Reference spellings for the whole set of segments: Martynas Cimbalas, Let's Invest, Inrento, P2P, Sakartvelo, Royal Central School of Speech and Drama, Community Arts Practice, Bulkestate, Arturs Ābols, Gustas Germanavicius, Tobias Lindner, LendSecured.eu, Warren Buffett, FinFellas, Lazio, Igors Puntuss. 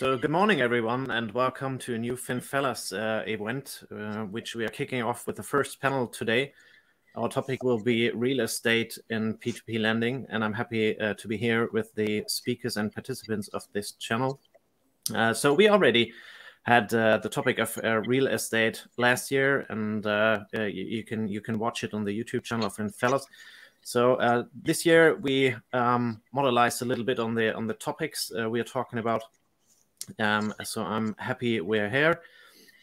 So good morning, everyone, and welcome to a new FinFellas event, which we are kicking off with the first panel today. Our topic will be real estate and P2P lending, and I'm happy to be here with the speakers and participants of this channel. So we already had the topic of real estate last year, and you can watch it on the YouTube channel of FinFellas. So this year we modelized a little bit on the topics we are talking about. So I'm happy we're here.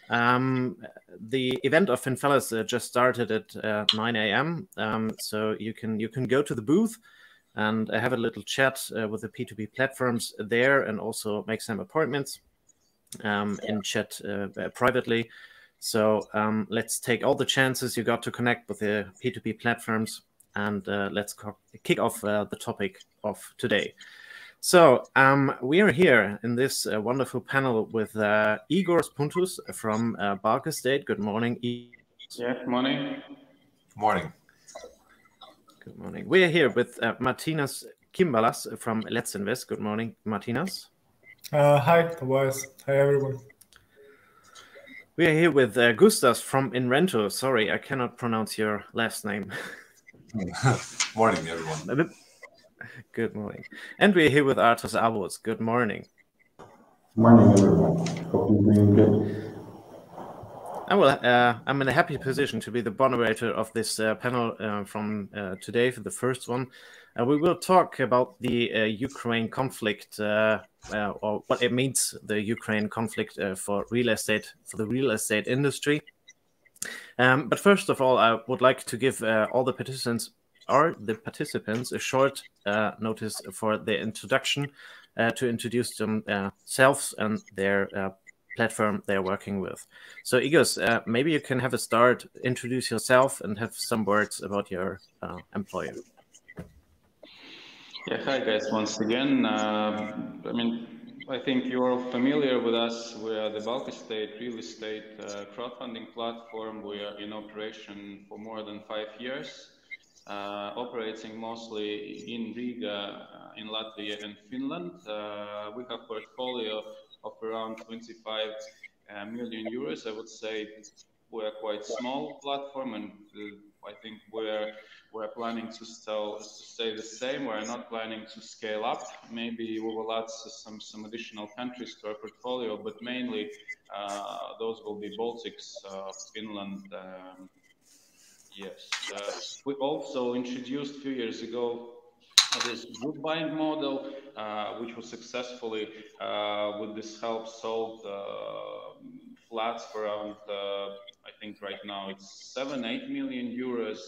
The event of FinFellas just started at 9 a.m. So you can go to the booth and have a little chat with the P2P platforms there, and also make some appointments and chat privately. So let's take all the chances you got to connect with the P2P platforms, and let's kick off the topic of today. So we are here in this wonderful panel with Igors Puntuss from Bulkestate. Good morning, Igors. Yeah, morning. Morning. Good morning. We are here with Martynas Cimbalas from Let's Invest. Good morning, Martynas. Hi, Tobias. Hi, everyone. We are here with Gustas from Inrento. Sorry, I cannot pronounce your last name. Morning, everyone. Good morning. And we're here with Arturs Ābols. Good morning. Morning, everyone. Hope you're doing good. I'm in a happy position to be the moderator of this panel from today for the first one. We will talk about the Ukraine conflict, or what it means, the Ukraine conflict for real estate, for the real estate industry. But first of all, I would like to give all the participants a short notice for their introduction, to introduce themselves and their platform they're working with. So Igors, maybe you can have a start, introduce yourself and have some words about your employer. Yeah, hi guys, once again. I mean, I think you're all familiar with us. We are the Bulkestate real estate crowdfunding platform. We are in operation for more than 5 years. Operating mostly in Riga, in Latvia and Finland. We have a portfolio of around 25 million euros. I would say we're quite small platform, and I think we're planning to stay the same. We're not planning to scale up. Maybe we will add some additional countries to our portfolio, but mainly those will be Baltics, Finland. Yes, we also introduced a few years ago this group buying model, which was successfully, with this help, sold flats for around, I think right now it's 7–8 million euros,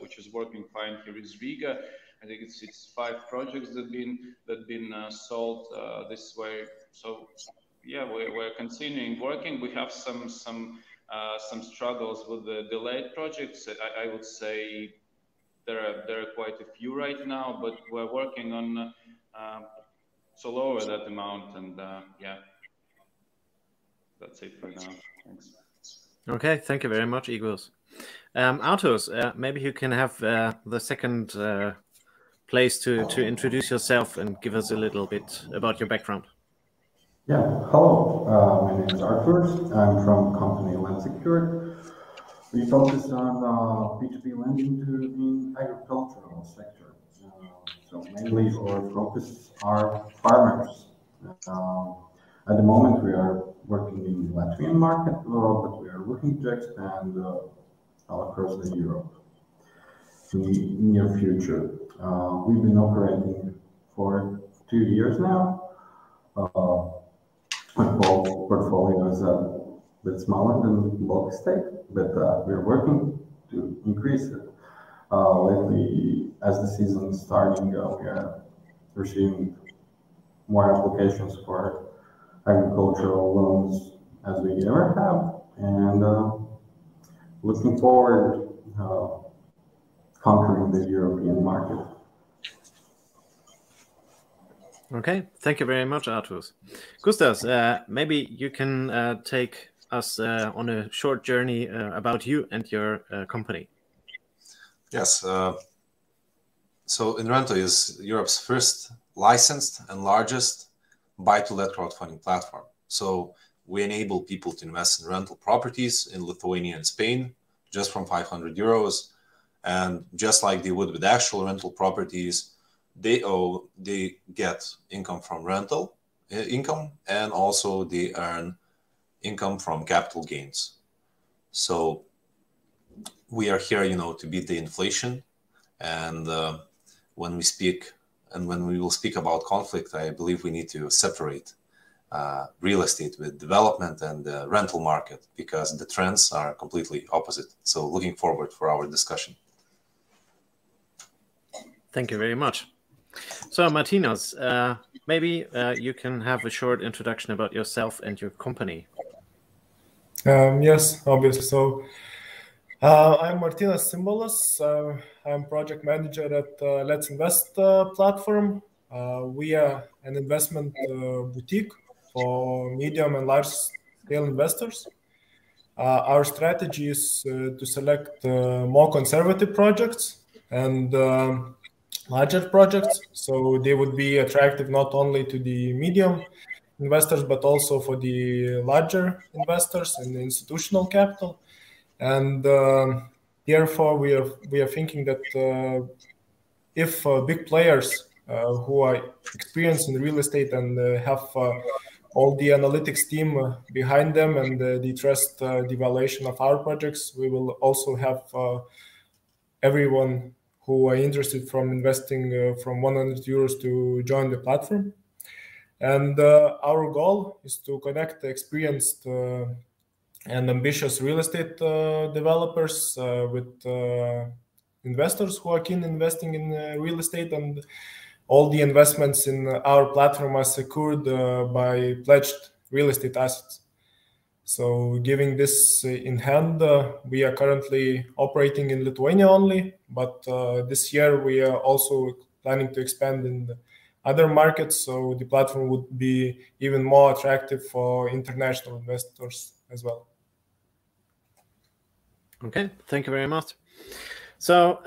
which is working fine here in Riga. I think it's 5 projects that been sold this way. So yeah, we're continuing working. We have some struggles with the delayed projects. I would say there are quite a few right now, but we're working on to lower that amount, and yeah, that's it for now. Thanks. Okay, thank you very much, Igors. Arturs, maybe you can have the second place to introduce yourself and give us a little bit about your background. Yeah, hello, my name is Arturs. I'm from company LendSecured. We focus on P2P lending in agricultural sector. So mainly our focus are farmers. At the moment we are working in the Latvian market, but we are looking to expand all across the Europe in the near future. We've been operating for 2 years now. My portfolio is a bit smaller than Bulkestate, but we're working to increase it. Lately, as the season is starting, we are receiving more applications for agricultural loans as we ever have, and looking forward conquering the European market. Okay, thank you very much, Arturs. Gustas, maybe you can take us on a short journey about you and your company. Yes, so Inrento is Europe's first licensed and largest buy-to-let crowdfunding platform. So we enable people to invest in rental properties in Lithuania and Spain just from 500 euros. And just like they would with actual rental properties, they get income from rental income, and also they earn income from capital gains. So we are here, you know, to beat the inflation. And when we speak, and when we will speak about conflict, I believe we need to separate real estate with development and the rental market, because the trends are completely opposite. So looking forward for our discussion. Thank you very much. So Martynas, maybe you can have a short introduction about yourself and your company. Yes, obviously. So I'm Martynas Cimbalas. I'm project manager at Let's Invest platform. We are an investment boutique for medium and large scale investors. Our strategy is to select more conservative projects and larger projects, so they would be attractive not only to the medium investors but also for the larger investors and the institutional capital. And therefore we are thinking that if big players who are experienced in real estate and have all the analytics team behind them, and they trust the valuation of our projects, we will also have everyone who are interested from investing from 100 euros to join the platform. And our goal is to connect experienced and ambitious real estate developers with investors who are keen investing in real estate. And all the investments in our platform are secured by pledged real estate assets. So giving this in hand, we are currently operating in Lithuania only, but this year we are also planning to expand in other markets, so the platform would be even more attractive for international investors as well. Okay, thank you very much. So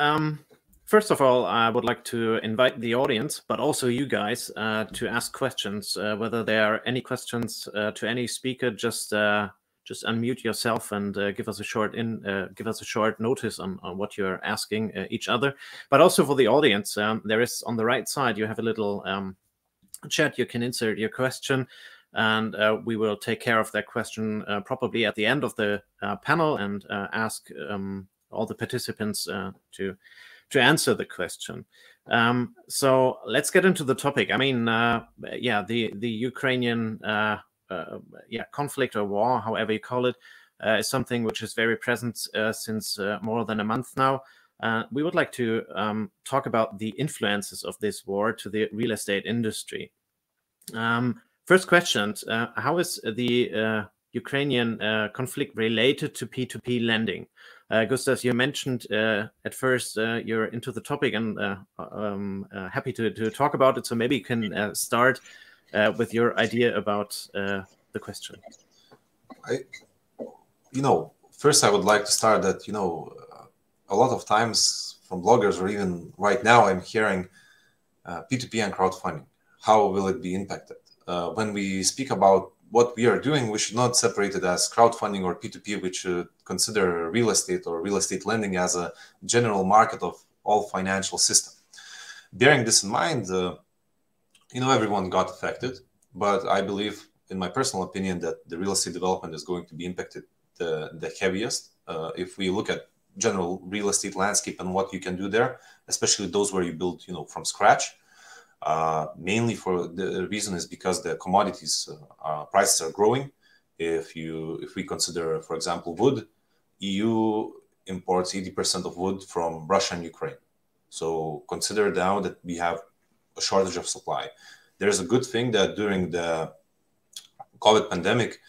first of all, I would like to invite the audience, but also you guys, to ask questions. Whether there are any questions to any speaker, just unmute yourself and give us a short notice on what you're asking each other. But also for the audience, there is on the right side, you have a little chat. You can insert your question, and we will take care of that question probably at the end of the panel, and ask all the participants to answer the question. So let's get into the topic. I mean, the Ukrainian conflict or war, however you call it, is something which is very present since more than a month now. We would like to talk about the influences of this war to the real estate industry. First question, how is the Ukrainian conflict related to P2P lending? Gustas, you mentioned at first you're into the topic, and happy to talk about it. So maybe you can start with your idea about the question. First I would like to start that, a lot of times from bloggers, or even right now, I'm hearing P2P and crowdfunding. How will it be impacted? When we speak about what we are doing, we should not separate it as crowdfunding or P2P. We should consider real estate or real estate lending as a general market of all financial system. Bearing this in mind, everyone got affected, but I believe, in my personal opinion, that the real estate development is going to be impacted the heaviest. If we look at general real estate landscape and what you can do there, especially those where you build, from scratch. Mainly for the reason is because the commodities prices are growing. If we consider, for example, wood, EU imports 80% of wood from Russia and Ukraine. So consider now that we have a shortage of supply. There's a good thing that during the COVID pandemic,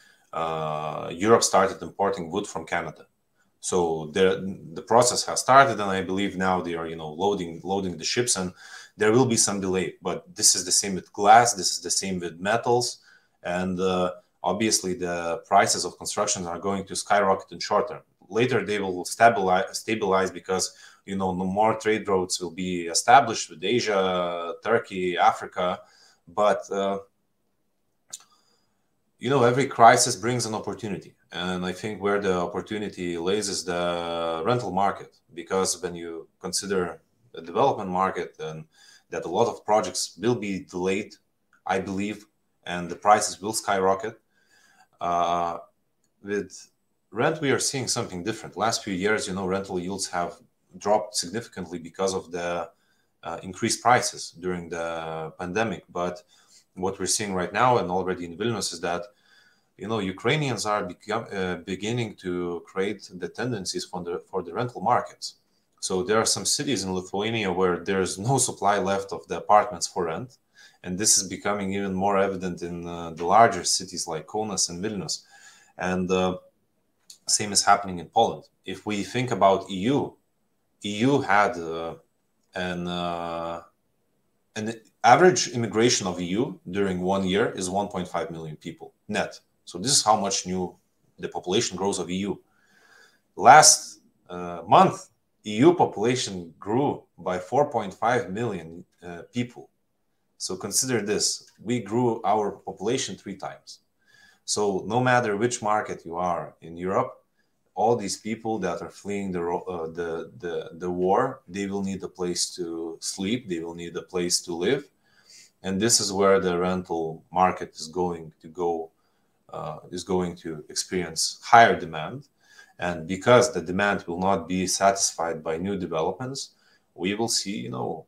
Europe started importing wood from Canada. So the process has started, and I believe now they are, loading the ships, and there will be some delay. But this is the same with glass. This is the same with metals, and obviously the prices of construction are going to skyrocket in short term. Later they will stabilize because more trade routes will be established with Asia, Turkey, Africa. But you know, every crisis brings an opportunity. And I think where the opportunity lays is the rental market, because when you consider the development market and that a lot of projects will be delayed, I believe, and the prices will skyrocket. With rent, we are seeing something different. Last few years, you know, rental yields have dropped significantly because of the increased prices during the pandemic. But what we're seeing right now and already in Vilnius is that, you know, Ukrainians are beginning to create the tendencies for the rental markets. So there are some cities in Lithuania where there's no supply left of the apartments for rent. And this is becoming even more evident in the larger cities like Kaunas and Vilnius. And same is happening in Poland. If we think about EU had an average immigration of EU during 1 year is 1.5 million people net. So this is how much the population grows of EU. Last month, EU population grew by 4.5 million people. So consider this, we grew our population 3 times. So no matter which market you are in Europe, all these people that are fleeing the war, they will need a place to sleep, they will need a place to live. And this is where the rental market is going to experience higher demand. And because the demand will not be satisfied by new developments, we will see, you know,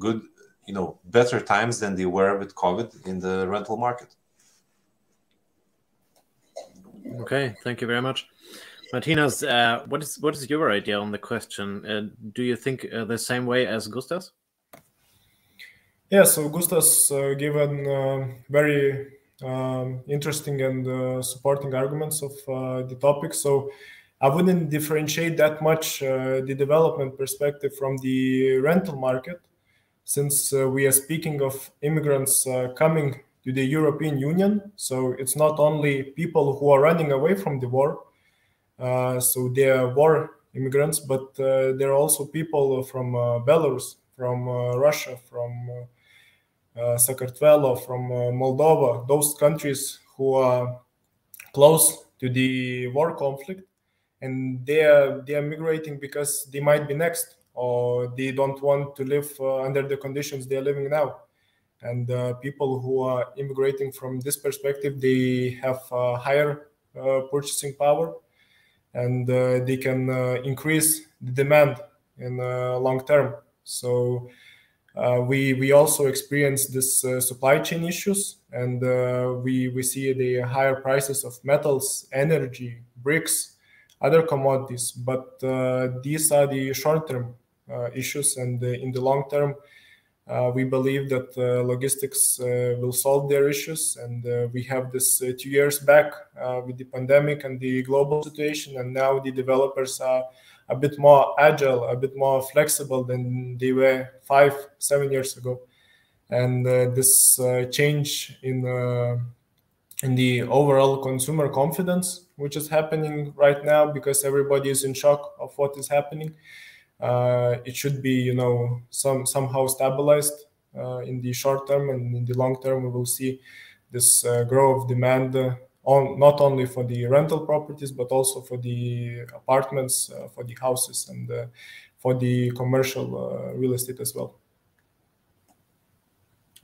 good, you know, better times than they were with COVID in the rental market. Okay, thank you very much, Martynas. What is your idea on the question? Do you think the same way as Gustas? Yeah, so Gustas gave an very interesting and supporting arguments of the topic. So I wouldn't differentiate that much the development perspective from the rental market, since we are speaking of immigrants coming to the European Union. So it's not only people who are running away from the war, so they are war immigrants, but there are also people from Belarus, from Russia, from Sakartvelo, from Moldova, those countries who are close to the war conflict, and they are migrating because they might be next, or they don't want to live under the conditions they are living now. And people who are immigrating from this perspective, they have higher purchasing power, and they can increase the demand in long term. So we also experience this supply chain issues, and we see the higher prices of metals, energy, bricks, other commodities. But these are the short-term issues, and in the long term, we believe that logistics will solve their issues. And we have this 2 years back with the pandemic and the global situation, and now the developers are a bit more agile, a bit more flexible than they were 5-7 years ago. And this change in the overall consumer confidence, which is happening right now because everybody is in shock of what is happening, it should be, you know, somehow stabilized in the short term, and in the long term we will see this growth of demand not only for the rental properties, but also for the apartments, for the houses, and for the commercial real estate as well.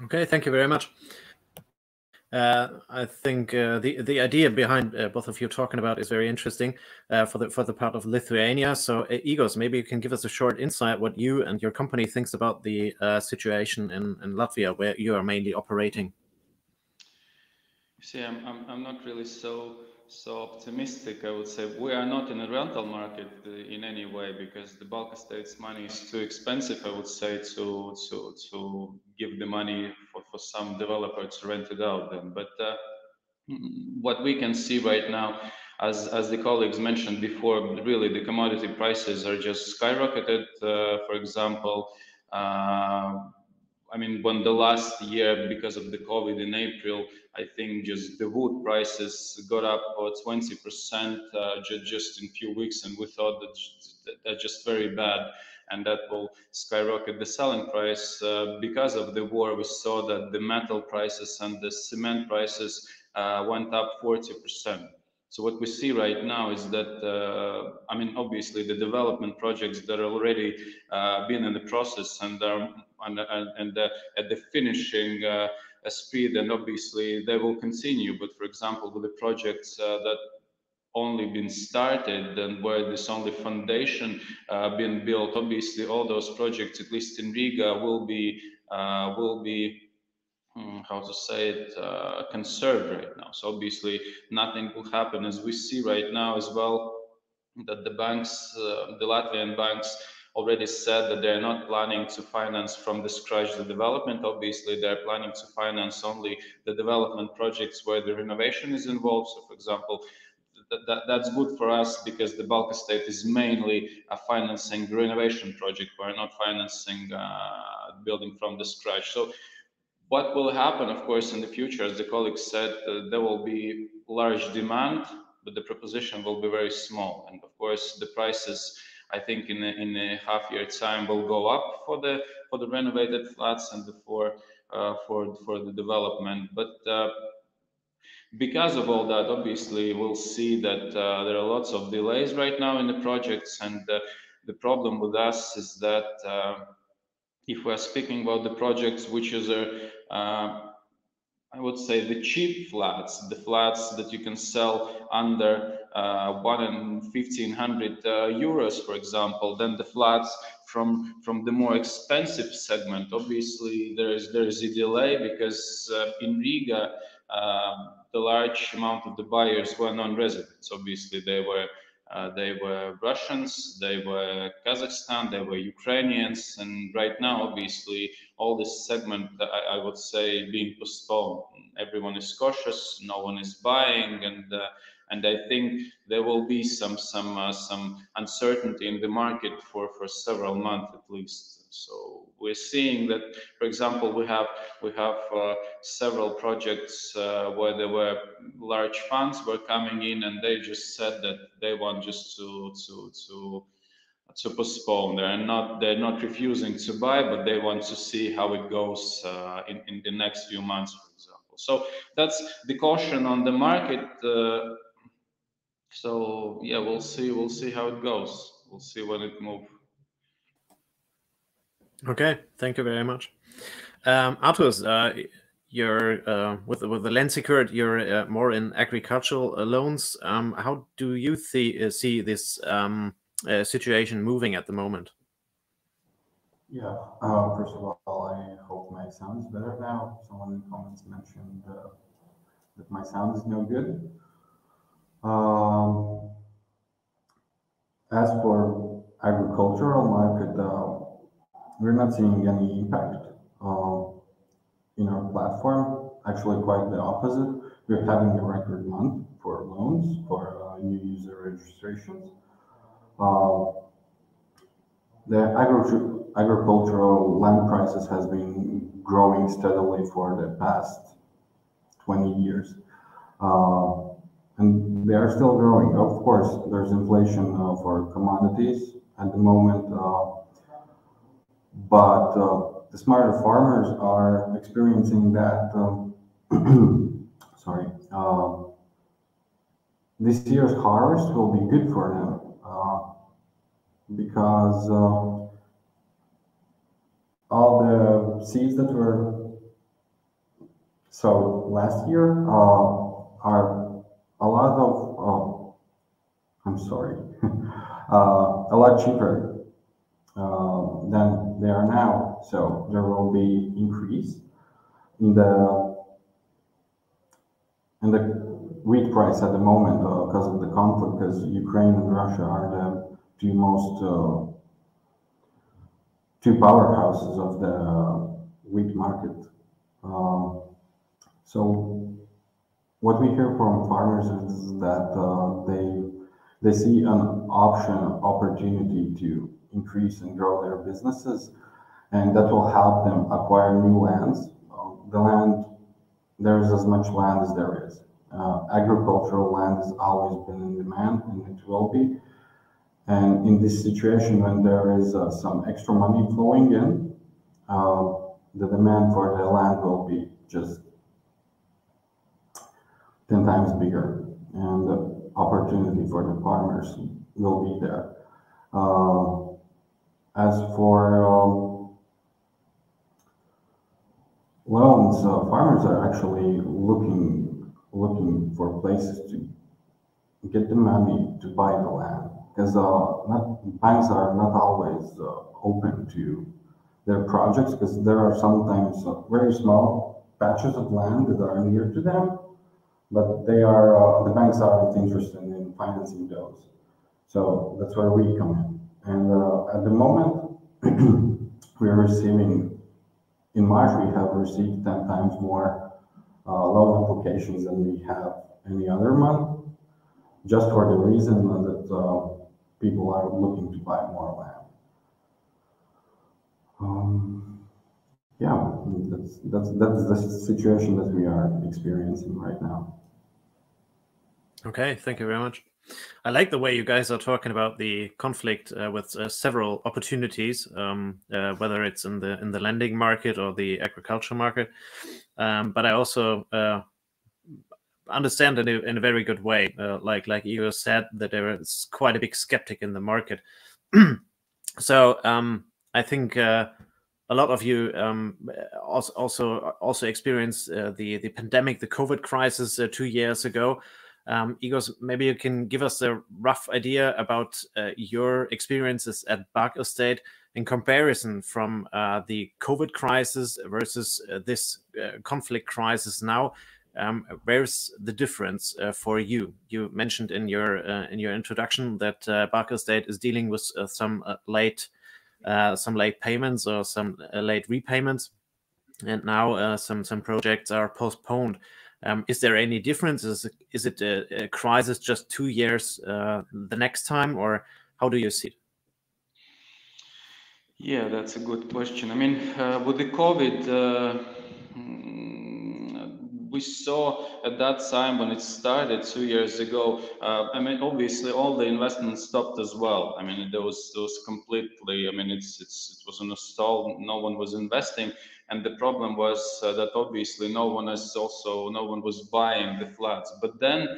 Okay, thank you very much. I think the idea behind both of you talking about is very interesting for the part of Lithuania. So Igors, maybe you can give us a short insight what you and your company thinks about the situation in Latvia, where you are mainly operating. See, I'm not really so optimistic, I would say. We are not in a rental market in any way, because the Bulkestate's money is too expensive, I would say, to give the money for some developer to rent it out then. But what we can see right now, as the colleagues mentioned before, really the commodity prices are just skyrocketed. For example, I mean, when the last year, because of the COVID in April, I think just the wood prices got up about 20% just in a few weeks, and we thought that that's just very bad, and that will skyrocket the selling price. Because of the war, we saw that the metal prices and the cement prices went up 40%. So what we see right now is that, I mean, obviously the development projects that are already been in the process and are at the finishing speed, and obviously they will continue. But for example, with the projects that only been started and where this only foundation been built, obviously all those projects, at least in Riga, will be how to say it, conserved right now. So obviously nothing will happen, as we see right now as well, that the banks, the Latvian banks, already said that they're not planning to finance from the scratch the development. Obviously, they're planning to finance only the development projects where the renovation is involved. So, for example, that's good for us because the Bulkestate is mainly financing renovation project. We're not financing building from the scratch. So what will happen, of course, in the future, as the colleague said, there will be large demand, but the proposition will be very small. And of course, the prices, I think in a half year time will go up for the renovated flats and for the development. But because of all that, obviously we'll see that there are lots of delays right now in the projects. And the problem with us is that if we're speaking about the projects, which is I would say the cheap flats, the flats that you can sell under 1,500 euros, for example, then the flats from the more expensive segment. Obviously, there is a delay because in Riga, the large amount of the buyers were non-residents. Obviously, they were Russians, they were Kazakhstan, they were Ukrainians, and right now, obviously, all this segment, I would say, being postponed. Everyone is cautious, no one is buying, and I think there will be some uncertainty in the market for several months at least. So we're seeing that, for example, we have several projects where there were large funds were coming in, and they just said that they want just to postpone. They're not refusing to buy, but they want to see how it goes in the next few months, for example. So that's the caution on the market. So yeah, we'll see how it goes. We'll see when it moves. Okay, thank you very much. Arturs, you're with the LendSecured, you're more in agricultural loans. How do you see this situation moving at the moment? Yeah, first of all, I hope my sound is better now. Someone in the comments mentioned that my sound is no good. As for agricultural market, we're not seeing any impact in our platform. Actually, quite the opposite. We're having a record month for loans, for new user registrations. The agricultural land prices has been growing steadily for the past 20 years. And they are still growing. Of course, there's inflation for commodities at the moment. But the smarter farmers are experiencing that sorry, this year's harvest will be good for them because all the seeds that were sowed last year are a lot of I'm sorry a lot cheaper than they are now, so there will be increase in the wheat price at the moment because of the conflict, because Ukraine and Russia are the two most two powerhouses of the wheat market. So what we hear from farmers is that they see an opportunity to increase and grow their businesses, and that will help them acquire new lands. The land, there is as much land as there is. Agricultural land has always been in demand, and it will be. And in this situation, when there is some extra money flowing in, the demand for the land will be just 10 times bigger, and the opportunity for the farmers will be there. As for loans, farmers are actually looking for places to get the money to buy the land, because banks are not always open to their projects, because there are sometimes very small patches of land that are near to them, but they are the banks aren't interested in financing those. So that's where we come in. And at the moment, we are receiving, in March, we have received 10 times more loan applications than we have any other month, just for the reason that people are looking to buy more land. Yeah, that's the situation that we are experiencing right now. Okay, thank you very much. I like the way you guys are talking about the conflict with several opportunities, whether it's in the lending market or the agriculture market. But I also understand it in a very good way. Like Igor said, that there is quite a big skeptic in the market. So I think a lot of you also experienced the pandemic, the COVID crisis 2 years ago. Igors, maybe you can give us a rough idea about your experiences at Bulkestate in comparison from the COVID crisis versus this conflict crisis now. Where's the difference for you? You mentioned in your introduction that Bulkestate is dealing with some late payments or some late repayments, and now some projects are postponed. Is there any difference? Is it a crisis just 2 years the next time, or how do you see it? Yeah, that's a good question. I mean, with the COVID, we saw at that time when it started 2 years ago, I mean, obviously all the investments stopped as well. I mean, there was completely, I mean, it was on a stall, no one was investing. And the problem was that obviously no one was buying the flats. But then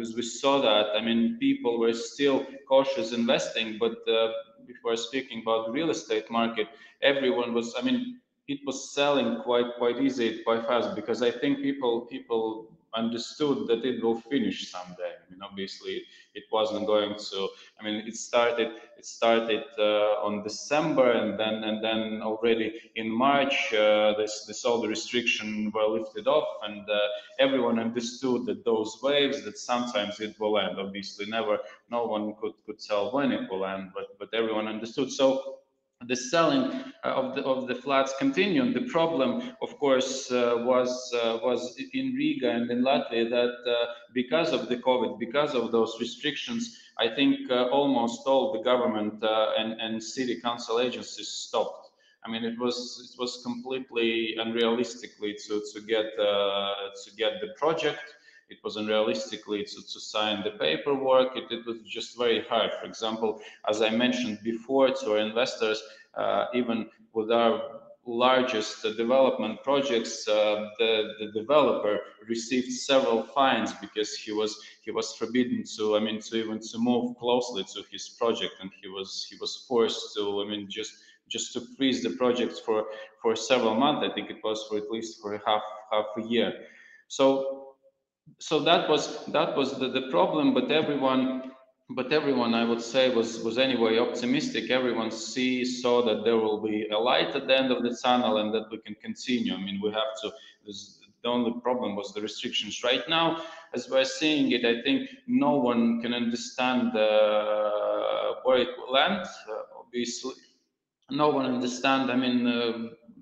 as we saw that, I mean, people were still cautious investing, but if we're speaking about the real estate market, everyone was, I mean, it was selling quite easy, quite fast, because I think people understood that it will finish someday. I mean, obviously it wasn't going to, I mean, it started on December, and then already in March this all the restrictions were lifted off, and everyone understood that those waves, that sometimes it will end. Obviously no one could tell when it will end, but everyone understood. So the selling of the flats continued. The problem, of course, was in Riga and in Latvia that because of the COVID, because of those restrictions, I think almost all the government and city council agencies stopped. I mean, it was completely unrealistically to get the project. It was unrealistically to sign the paperwork. It was just very hard. For example, as I mentioned before to our investors, even with our largest development projects, the developer received several fines because he was forbidden to, I mean, to even to move closely to his project, and he was forced to, I mean, just to freeze the project for several months. I think it was for at least for half a year. So that was the problem, but everyone I would say was anyway optimistic. Everyone saw that there will be a light at the end of the tunnel and that we can continue. I mean, we have to. The only problem was the restrictions right now. As we're seeing it, I think no one can understand where it will end. Obviously, no one understand. I mean,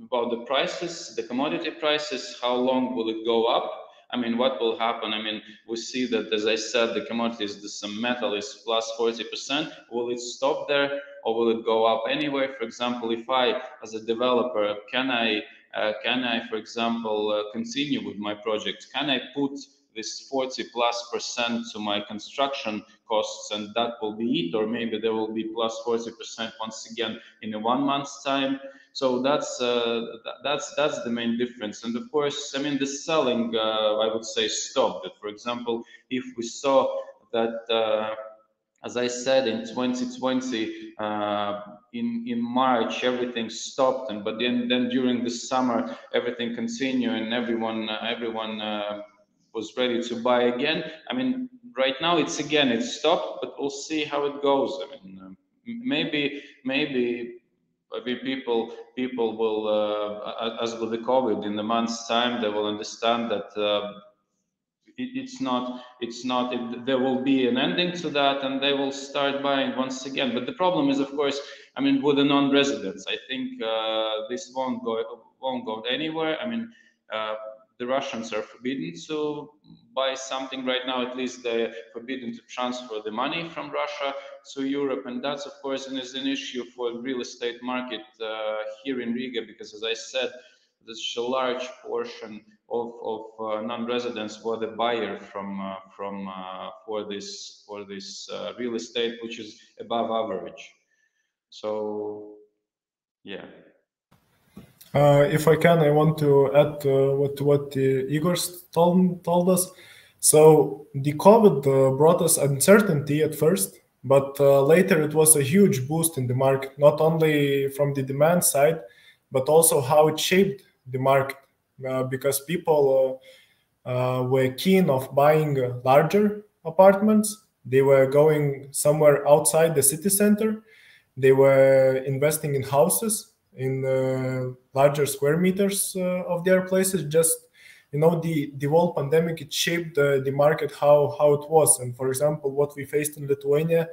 about the prices, the commodity prices. How long will it go up? I mean, what will happen? I mean, we see that, as I said, the commodities, some metal is plus 40%. Will it stop there, or will it go up anyway? For example, if I, as a developer, can I, for example, continue with my project? Can I put this 40+% to my construction costs, and that will be it? Or maybe there will be plus 40% once again in a 1 month's time. So that's the main difference. And of course, I mean, the selling, I would say, stopped. For example, if we saw that, as I said, in 2020, in March, everything stopped, and but then during the summer, everything continued, and everyone was ready to buy again. I mean, right now it's stopped, but we'll see how it goes. I mean, maybe people will, as with the COVID, in the month's time, they will understand that. There will be an ending to that, and they will start buying once again. But the problem is, of course, I mean, with the non-residents, I think this won't go anywhere. I mean, the Russians are forbidden to buy something right now. At least they're forbidden to transfer the money from Russia to Europe, and that's, of course, is an issue for the real estate market here in Riga, because, as I said, there's a large portion of non-residents were the buyer for this real estate, which is above average. So, yeah. If I can, I want to add what Igor told us. So the COVID brought us uncertainty at first, but later it was a huge boost in the market, not only from the demand side, but also how it shaped the market, because people were keen of buying larger apartments. They were going somewhere outside the city center. They were investing in houses, in larger square meters of their places. Just, you know, the whole pandemic, it shaped the market how it was. And for example, what we faced in Lithuania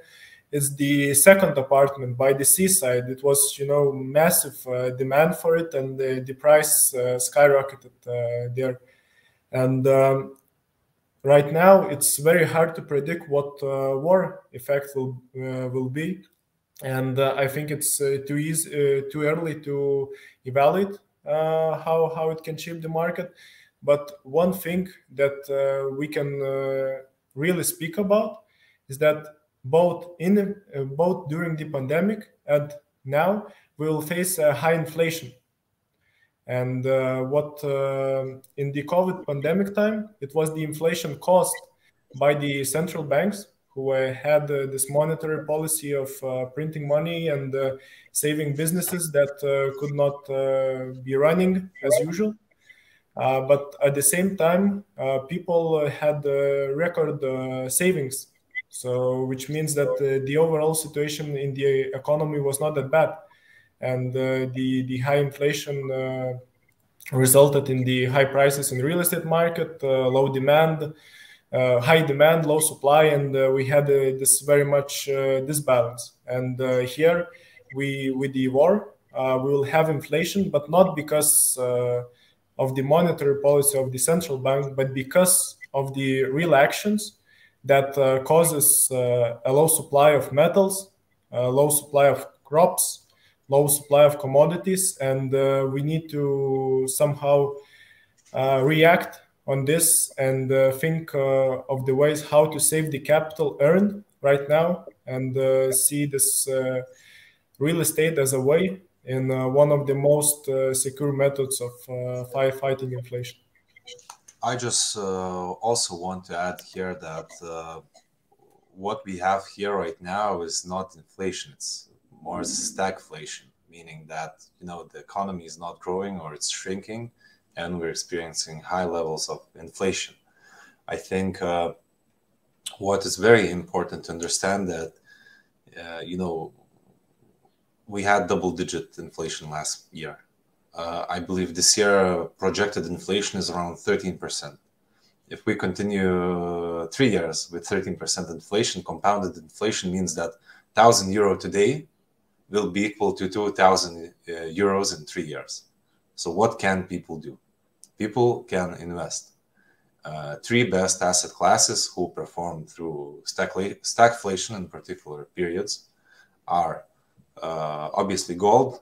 is the second apartment by the seaside. It was, you know, massive demand for it, and the price skyrocketed there. And right now, it's very hard to predict what war effect will be, and I think it's too early to evaluate how it can shape the market. But one thing that we can really speak about is that both during the pandemic and now, we will face a high inflation. And in the COVID pandemic time, it was the inflation caused by the central banks, who had this monetary policy of printing money and saving businesses that could not be running as usual. But at the same time, people had record savings. So, which means that the overall situation in the economy was not that bad, and the high inflation resulted in the high prices in the real estate market, high demand, low supply, and we had this very much disbalance. And here, with the war, we will have inflation, but not because of the monetary policy of the central bank, but because of the real actions that causes a low supply of metals, a low supply of crops, low supply of commodities, and we need to somehow react on this and think of the ways how to save the capital earned right now, and see this real estate as a way in one of the most secure methods of fighting inflation. I just also want to add here that what we have here right now is not inflation, it's more stagflation, meaning that, you know, the economy is not growing or it's shrinking, and we're experiencing high levels of inflation. I think what is very important to understand that, you know, we had double-digit inflation last year. I believe this year projected inflation is around 13%. If we continue 3 years with 13% inflation, compounded inflation means that 1,000 euro today will be equal to 2,000 euros in 3 years. So what can people do? People can invest. Three best asset classes who perform through stagflation in particular periods are obviously gold,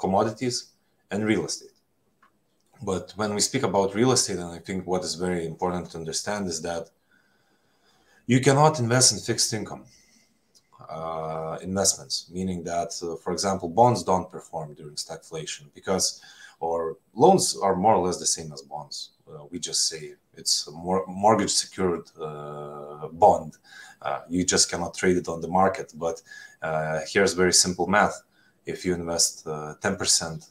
commodities, and real estate. But when we speak about real estate, and I think what is very important to understand is that you cannot invest in fixed income. investments, meaning that, for example, bonds don't perform during stagflation because, or loans are more or less the same as bonds. We just say it's a mortgage-secured bond. You just cannot trade it on the market. But here's very simple math. If you invest 10%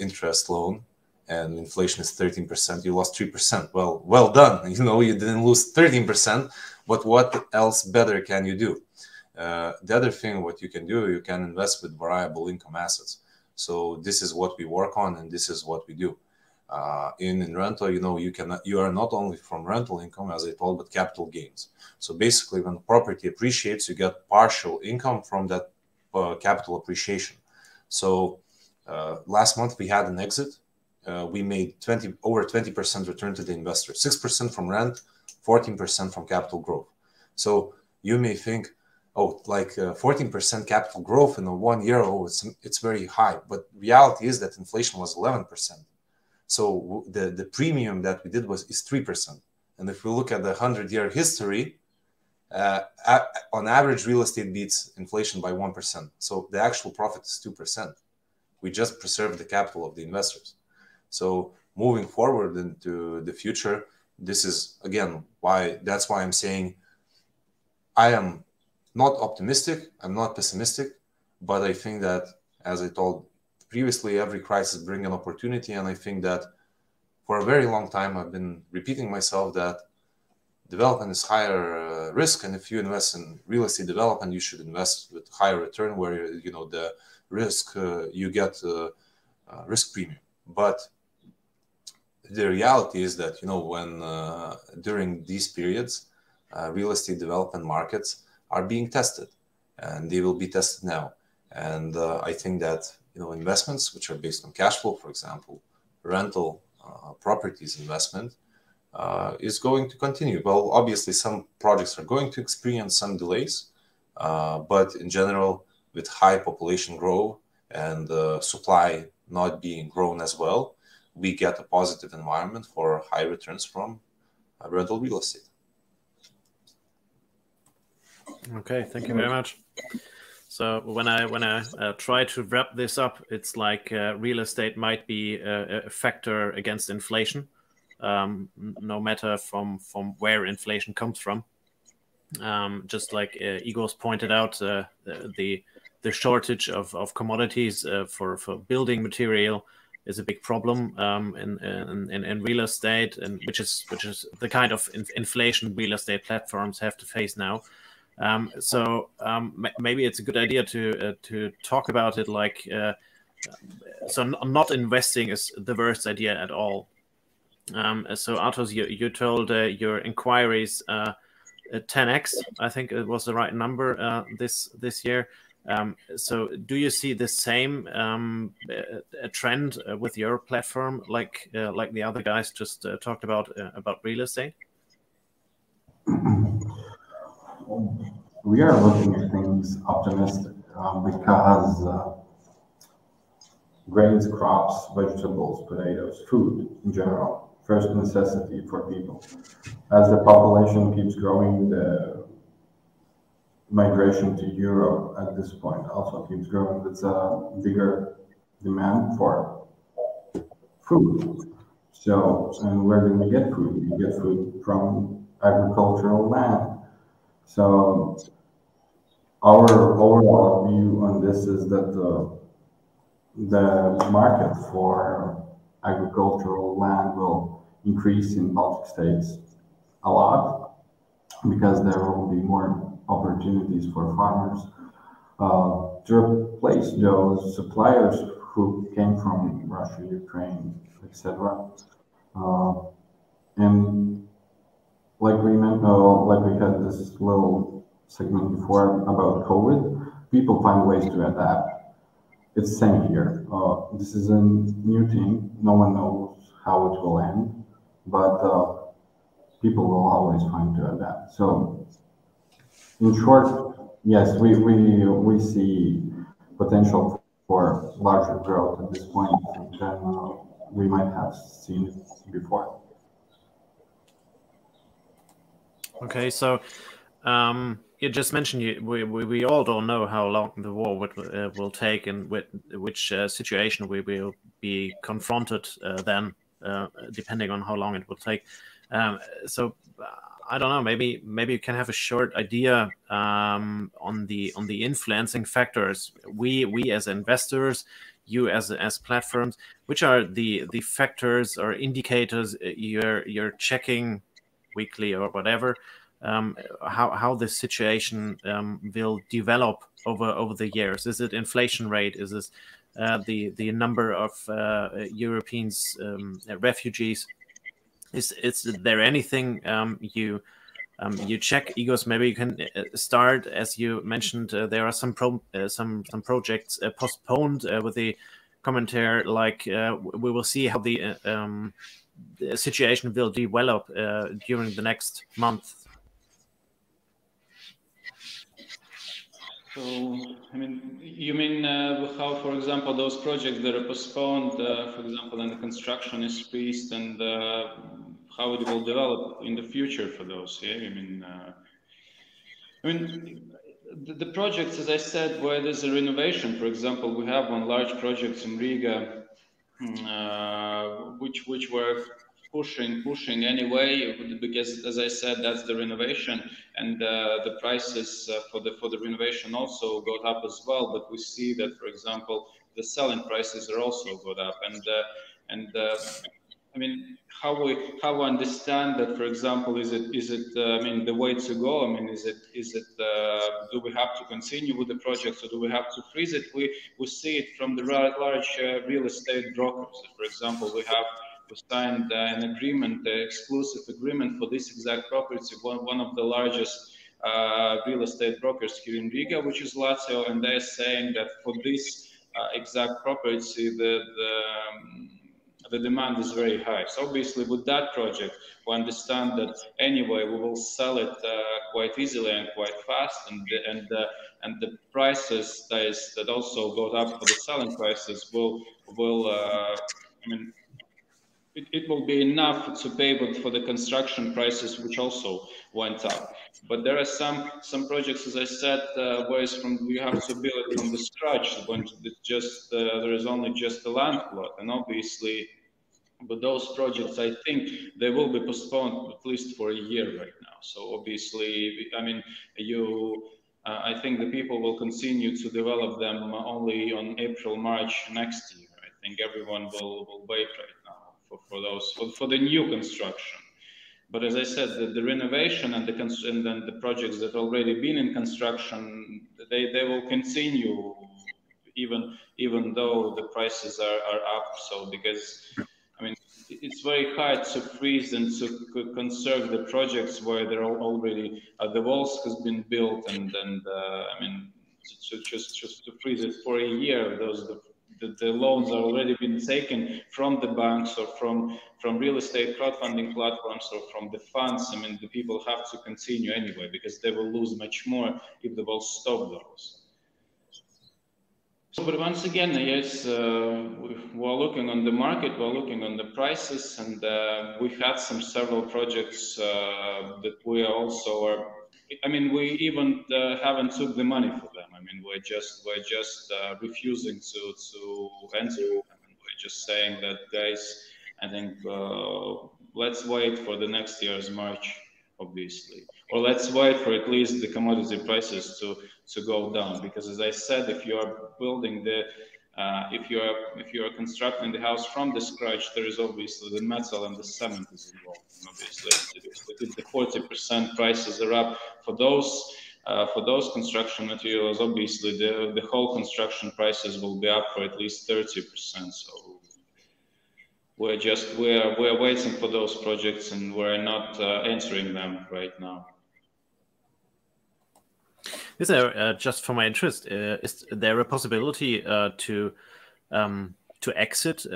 interest loan and inflation is 13%, you lost 3%. Well done. You know, you didn't lose 13%, but what else better can you do? The other thing what you can do, you can invest with variable income assets. So this is what we work on, and this is what we do. In Inrento, you know, you are not only from rental income, as I told, but capital gains. So basically, when property appreciates, you get partial income from that capital appreciation. So last month we had an exit. We made over 20% return to the investor, 6% from rent, 14% from capital growth. So you may think, oh, like 14% capital growth in a 1 year, oh, it's very high. But reality is that inflation was 11%. So the premium that we did is 3%. And if we look at the 100-year history, on average, real estate beats inflation by 1%. So the actual profit is 2%. We just preserved the capital of the investors. So moving forward into the future, this is, again, that's why I'm saying I am not optimistic. I'm not pessimistic. But I think that, as I told previously, every crisis brings an opportunity. And I think that for a very long time, I've been repeating myself that development is higher risk. And if you invest in real estate development, you should invest with higher return where, you know, the risk, you get risk premium. But the reality is that, you know, when during these periods, real estate development markets are being tested, and they will be tested now. And I think that, you know, investments which are based on cash flow, for example, rental properties investment is going to continue. Well, obviously, some projects are going to experience some delays, but in general, with high population growth and supply not being grown as well, we get a positive environment for high returns from rental real estate. Okay, thank you very much. So when I try to wrap this up, it's like real estate might be a factor against inflation, no matter from where inflation comes from. Just like Igor's pointed out, the shortage of commodities for building material is a big problem in real estate, and which is the kind of inflation real estate platforms have to face now. Maybe it's a good idea to talk about it like, so not investing is the worst idea at all. So Arturs, you told your inquiries 10x, I think it was the right number this year. So do you see the same trend with your platform like the other guys just talked about real estate? We are looking at things optimistic because grains, crops, vegetables, potatoes, food in general, first necessity for people. As the population keeps growing, the migration to Europe at this point also keeps growing. That's a bigger demand for food. So, and where do we get food? We get food from agricultural land. So our overall view on this is that the market for agricultural land will increase in Baltic states a lot because there will be more opportunities for farmers to replace those suppliers who came from Russia, Ukraine, etc. And like we had this little segment before about COVID, people find ways to adapt. It's the same here. This is a new thing. No one knows how it will end, but people will always find to adapt. So, in short, yes, we see potential for larger growth at this point than we might have seen before. Okay, so You just mentioned we all don't know how long the war will take and which situation we will be confronted then, depending on how long it will take. So I don't know. Maybe you can have a short idea on the influencing factors. We as investors, you as platforms, which are the factors or indicators you're checking weekly or whatever. How this situation will develop over the years? Is it inflation rate? Is this the number of Europeans refugees? Is there anything you check? Igors, maybe you can start. As you mentioned, there are some projects postponed with the commentary like we will see how the situation will develop during the next month. So, I mean, you mean how, for example, those projects that are postponed, for example, and the construction is freezed, and how it will develop in the future for those? Yeah, I mean, the projects, as I said, where there's a renovation, for example, we have one large project in Riga, which were pushing anyway, because as I said, that's the renovation, and the prices for the renovation also got up as well. But we see that, for example, the selling prices are also got up, and I mean, how we understand that? For example, is it I mean, the way to go? I mean, is it do we have to continue with the project, or do we have to freeze it? We see it from the large real estate brokers. For example, we signed an agreement, an exclusive agreement for this exact property, one of the largest real estate brokers here in Riga, which is Lazio, and they're saying that for this exact property, the demand is very high. So obviously with that project, we understand that anyway, we will sell it quite easily and quite fast, and the prices that also got up for the selling prices will It will be enough to pay for the construction prices, which also went up. But there are some projects, as I said, where you have to build it from the scratch. When just there is only just the land plot, and obviously, but those projects, I think, they will be postponed at least for a year right now. So obviously, I mean, I think the people will continue to develop them only on April, March next year. I think everyone will wait right now. For the new construction, but as I said, the renovation and the projects that already been in construction, they will continue even though the prices are up. So because I mean, it's very hard to freeze and to conserve the projects where they're already the walls has been built, and I mean, just to freeze it for a year, the loans are already been taken from the banks or from real estate crowdfunding platforms or from the funds. I mean, the people have to continue anyway, because they will lose much more if they will stop those. So, but once again, yes, we're looking on the market, we're looking on the prices, and we've had several projects that we also are. I mean, we even haven't took the money for them. I mean, we're just refusing to enter. I mean, we're just saying that, guys, I think let's wait for the next year's March, obviously, or let's wait for at least the commodity prices to go down. Because as I said, if you are building if you are constructing the house from the scratch, there is obviously the metal and the cement is involved. And obviously, if the 40% prices are up for those construction materials, obviously the whole construction prices will be up for at least 30%. So we're waiting for those projects, and we're not entering them right now. Is there, just for my interest, is there a possibility to exit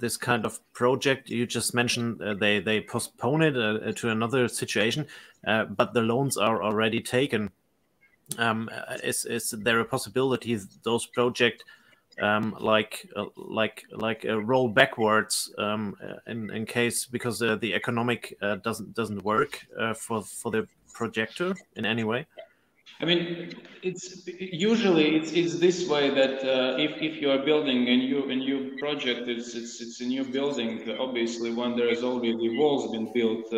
this kind of project? You just mentioned they postpone it to another situation, but the loans are already taken. Is there a possibility those projects roll backwards in case, because the economic doesn't work for the projector in any way? I mean, it's usually this way that if you are building a new project, it's a new building. Obviously, when there is already walls been built,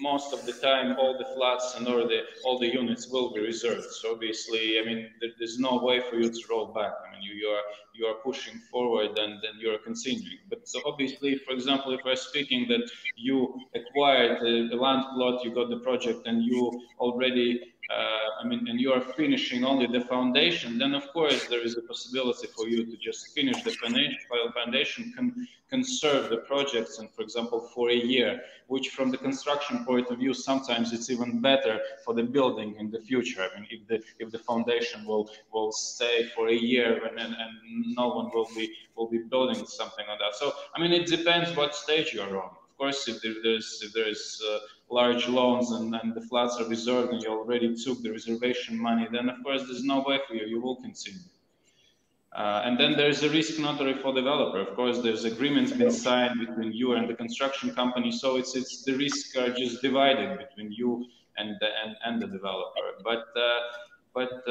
most of the time all the flats and all the units will be reserved. So obviously, I mean, there's no way for you to roll back. I mean, you are pushing forward and then you are continuing. But so obviously, for example, if we're speaking that you acquired the land plot, you got the project, and you already and you are finishing only the foundation, then of course there is a possibility for you to just finish the foundation, conserve the projects, and for example for a year, which from the construction point of view sometimes it's even better for the building in the future. I mean, if the foundation will stay for a year and no one will be building something on that. So I mean, it depends what stage you are on. Of course, if there is large loans and the flats are reserved and you already took the reservation money, then of course there's no way for you. You will continue. And then there's a risk notary for developer. Of course, there's agreements been signed between you and the construction company, so it's the risks are just divided between you and the developer. But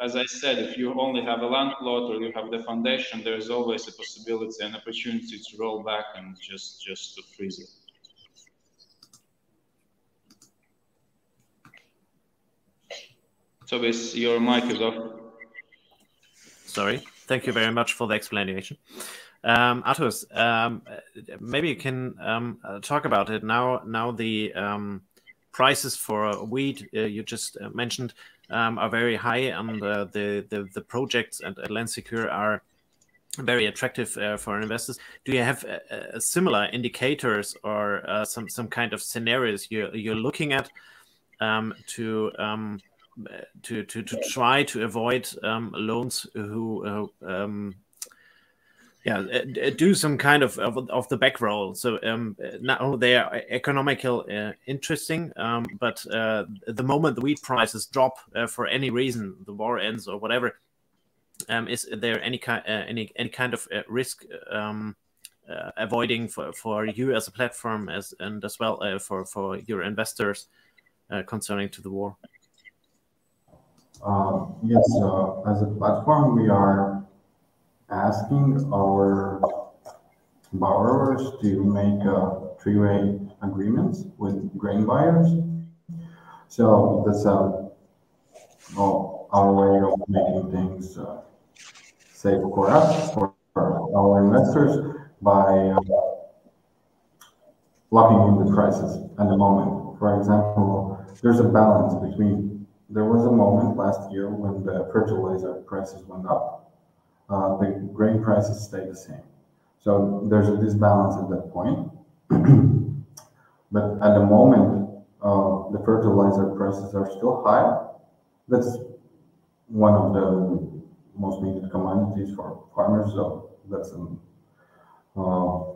as I said, if you only have a land plot or you have the foundation, there is always a possibility and opportunity to roll back and just to freeze it. So your mic is off. Sorry. Thank you very much for the explanation. Arturs, maybe you can talk about it now. Now the prices for wheat you just mentioned are very high, and the projects at LendSecure are very attractive for investors. Do you have similar indicators or some kind of scenarios you're looking at to try to avoid loans who do some kind of the back roll? So now they are economical interesting, but the moment the wheat prices drop for any reason, the war ends or whatever, is there any kind of risk avoiding for you as a platform as well for your investors concerning to the war? Yes, as a platform we are asking our borrowers to make three-way agreements with grain buyers. So that's our way of making things safe for us, for our investors, by locking in the prices at the moment. For example, there's a balance between, there was a moment last year when the fertilizer prices went up. The grain prices stay the same. So there's a disbalance at that point. But at the moment, the fertilizer prices are still high. That's one of the most needed commodities for farmers. So that's an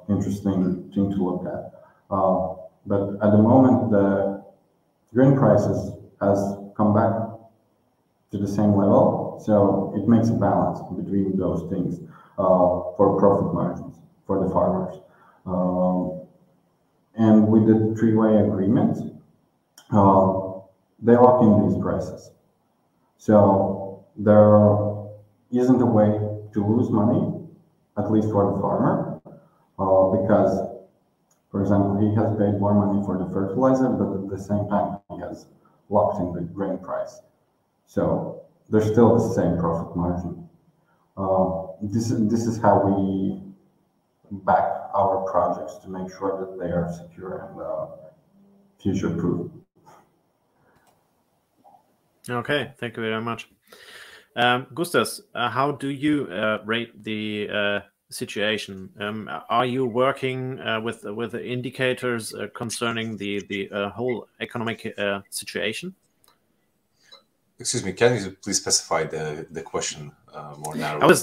interesting thing to look at. But at the moment, the grain prices has come back to the same level. So it makes a balance between those things for profit margins for the farmers. And with the three-way agreement, they lock in these prices. So there isn't a way to lose money, at least for the farmer, because, for example, he has paid more money for the fertilizer, but at the same time he has locked in the grain price. So there's still the same profit margin. This is how we back our projects to make sure that they are secure and future-proof. Okay, thank you very much. Gustas, how do you rate the situation? Are you working with the indicators concerning the whole economic situation? Excuse me, can you please specify the question more narrowly? I was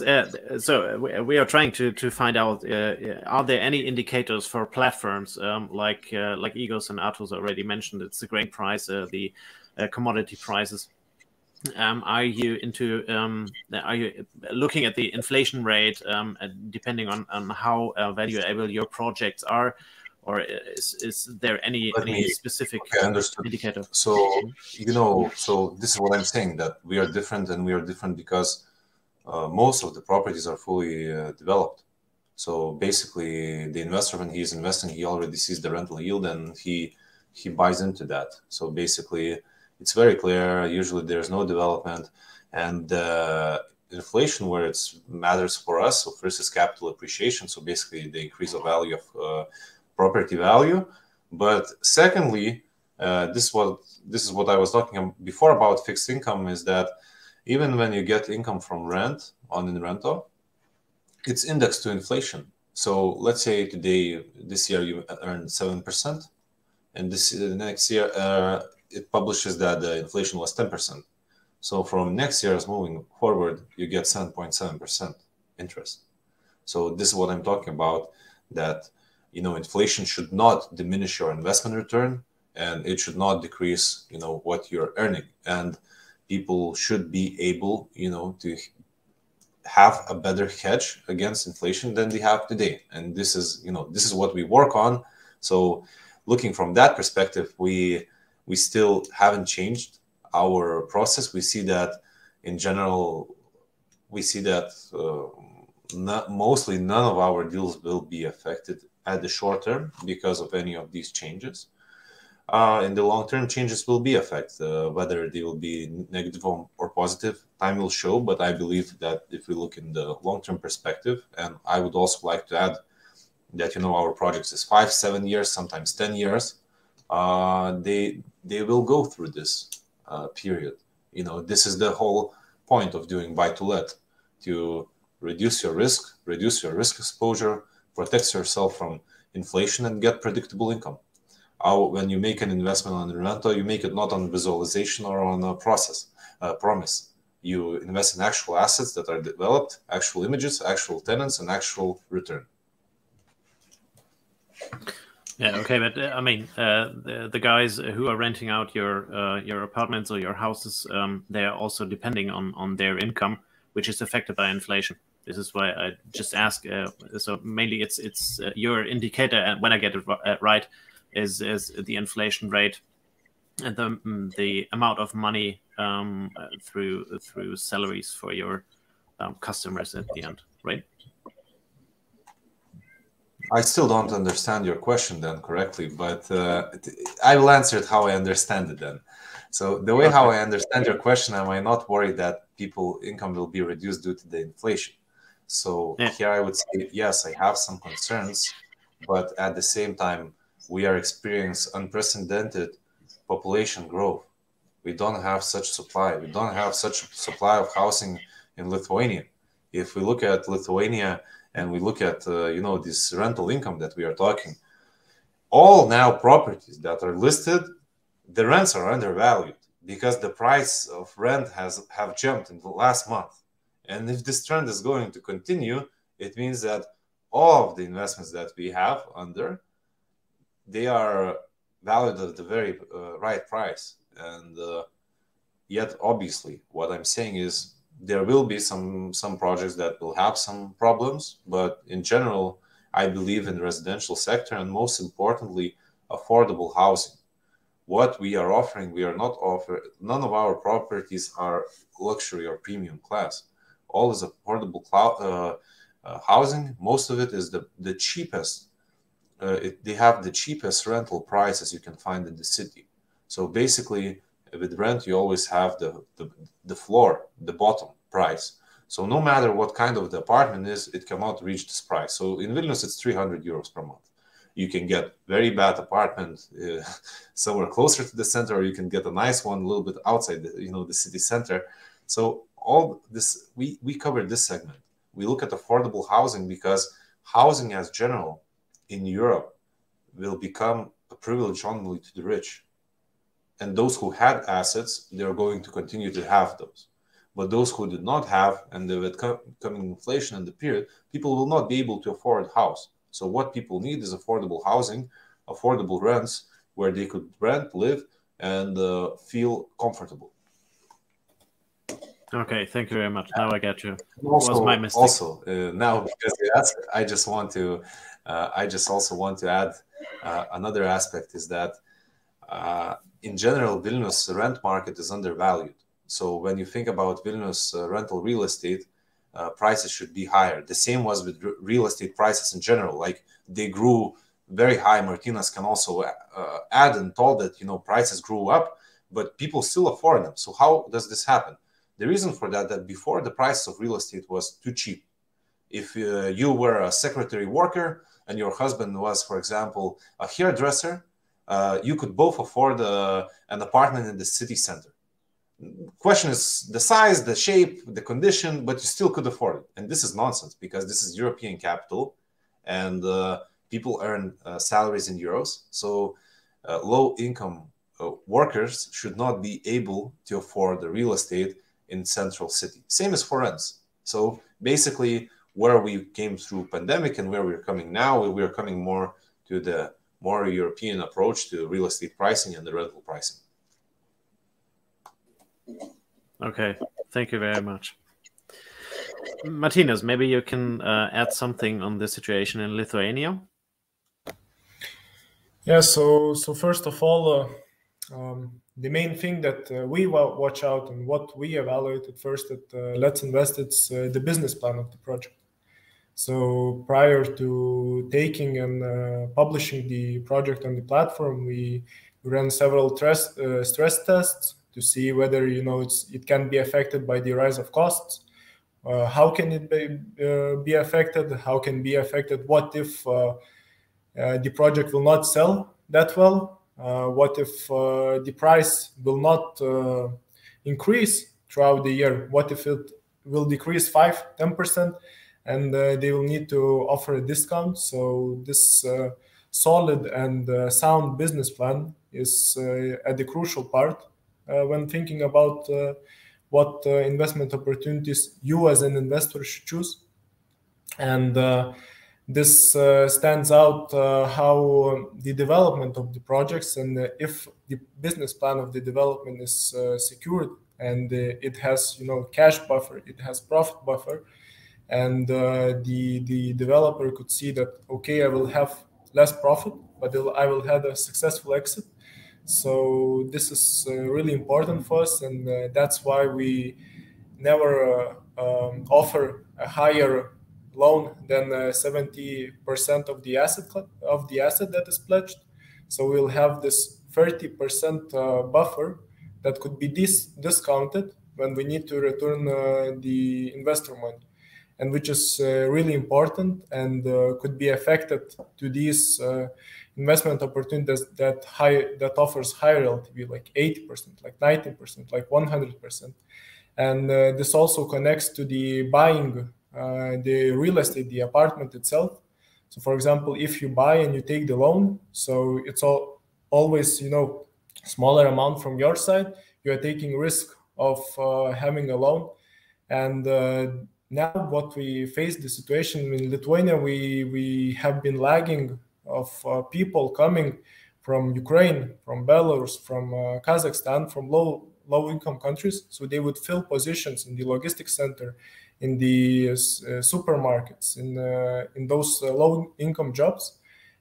so we are trying to find out are there any indicators for platforms like Igors and Arturs already mentioned? It's the grain price, the commodity prices. Are you are you looking at the inflation rate depending on how valuable your projects are? or is there any specific indicator? So, you know, so this is what I'm saying, that we are different, and we are different because most of the properties are fully developed. So basically, the investor, when he's investing, he already sees the rental yield, and he buys into that. So basically, it's very clear. Usually, there's no development, and inflation, where it matters for us, so first is capital appreciation, so basically the increase of value of property value. But secondly, this is what I was talking about before about fixed income, is that even when you get income from rent on Inrento, it's indexed to inflation. So let's say today, this year you earned 7%, and this next year it publishes that the inflation was 10%. So from next year's moving forward, you get 7.7% interest. So this is what I'm talking about, that, you know, inflation should not diminish your investment return, and it should not decrease, you know, what you're earning. And people should be able, you know, to have a better hedge against inflation than they have today. And this is, you know, this is what we work on. So looking from that perspective, we still haven't changed our process. We see that in general, we see that mostly none of our deals will be affected at the short term because of any of these changes. In the long term, changes will be affected, whether they will be negative or positive, time will show. But I believe that if we look in the long term perspective, and I would also like to add that, you know, our projects is 5, 7 years, sometimes 10 years, they will go through this period. You know, this is the whole point of doing buy-to-let, to reduce your risk exposure, protect yourself from inflation, and get predictable income. When you make an investment on Inrento, you make it not on visualization or on a promise. You invest in actual assets that are developed, actual images, actual tenants, and actual return. Yeah, okay, but I mean, the guys who are renting out your apartments or your houses, they are also depending on their income, which is affected by inflation. This is why I just ask. So mainly, it's your indicator, and when I get it right, is the inflation rate and the amount of money through salaries for your customers at the end, right? I still don't understand your question then correctly, but I will answer it how I understand it then. So the way how I understand your question, am I not worried that people's income will be reduced due to the inflation? So here I would say, yes, I have some concerns, but at the same time, we are experiencing unprecedented population growth. We don't have such supply. We don't have such supply of housing in Lithuania. If we look at Lithuania, and we look at, you know, this rental income that we are talking, all now properties that are listed, the rents are undervalued because the price of rent have jumped in the last month. And if this trend is going to continue, it means that all of the investments that we have under, they are valued at the very right price. And yet, obviously, what I'm saying is, there will be some projects that will have some problems, but in general, I believe in the residential sector, and most importantly, affordable housing. What we are offering, we are not offering, none of our properties are luxury or premium class. All is affordable housing. Most of it is the cheapest. They have the cheapest rental prices you can find in the city. So basically, with rent, you always have the floor, the bottom price. So no matter what kind of the apartment is, it cannot reach this price. So in Vilnius, it's 300 euros per month. You can get very bad apartment somewhere closer to the center, or you can get a nice one a little bit outside the, you know, the city center. So all this, we cover this segment. We look at affordable housing because housing as general in Europe will become a privilege only to the rich. And those who had assets, they're going to continue to have those. But those who did not have, and with coming inflation in the period, people will not be able to afford a house. So what people need is affordable housing, affordable rents, where they could rent, live, and feel comfortable. Okay, thank you very much. Now I get you. Also, was my mistake. Also now because you asked, I just also want to add Another aspect is that in general, Vilnius rent market is undervalued. So when you think about Vilnius rental real estate, prices should be higher. The same was with real estate prices in general, like they grew very high. Martynas can also add and told that, you know, prices grew up, but people still afford them. So how does this happen? The reason for that, that before the price of real estate was too cheap. If you were a secretary worker and your husband was, for example, a hairdresser, you could both afford an apartment in the city center. Question is the size, the shape, the condition, but you still could afford it. And this is nonsense because this is European capital and people earn salaries in euros. So low income workers should not be able to afford the real estate in central city. Same as for rents. So basically where we came through pandemic and where we're coming now, we're coming more to the more European approach to real estate pricing and the rental pricing. Okay, thank you very much. Martynas, maybe you can add something on the situation in Lithuania? Yeah, so first of all, the main thing that we watch out and what we evaluate at first at Let's Invest, it's the business plan of the project. So prior to taking and publishing the project on the platform, we ran several stress tests to see whether, you know, it can be affected by the rise of costs. How can it be affected? How can be affected? What if the project will not sell that well? What if the price will not increase throughout the year? What if it will decrease 5–10%? And they will need to offer a discount. So this solid and sound business plan is at the crucial part when thinking about what investment opportunities you as an investor should choose. And this stands out how the development of the projects, and if the business plan of the development is secured and it has, you know, cash buffer, it has profit buffer, and the developer could see that, okay, I will have less profit, but I will have a successful exit. So this is really important for us, and that's why we never offer a higher loan than 70% of the asset that is pledged. So we'll have this 30% buffer that could be discounted when we need to return the investor money, and which is really important and could be affected to these investment opportunities that offers higher LTV, like 80%, like 90%, like 100%. And this also connects to the buying the real estate, the apartment itself. So for example, if you buy and you take the loan, so it's always, you know, smaller amount from your side, you are taking risk of having a loan. And now what we face the situation in Lithuania, we have been lagging of people coming from Ukraine, from Belarus, from Kazakhstan, from low income countries. So they would fill positions in the logistics center, in the supermarkets, in those low income jobs.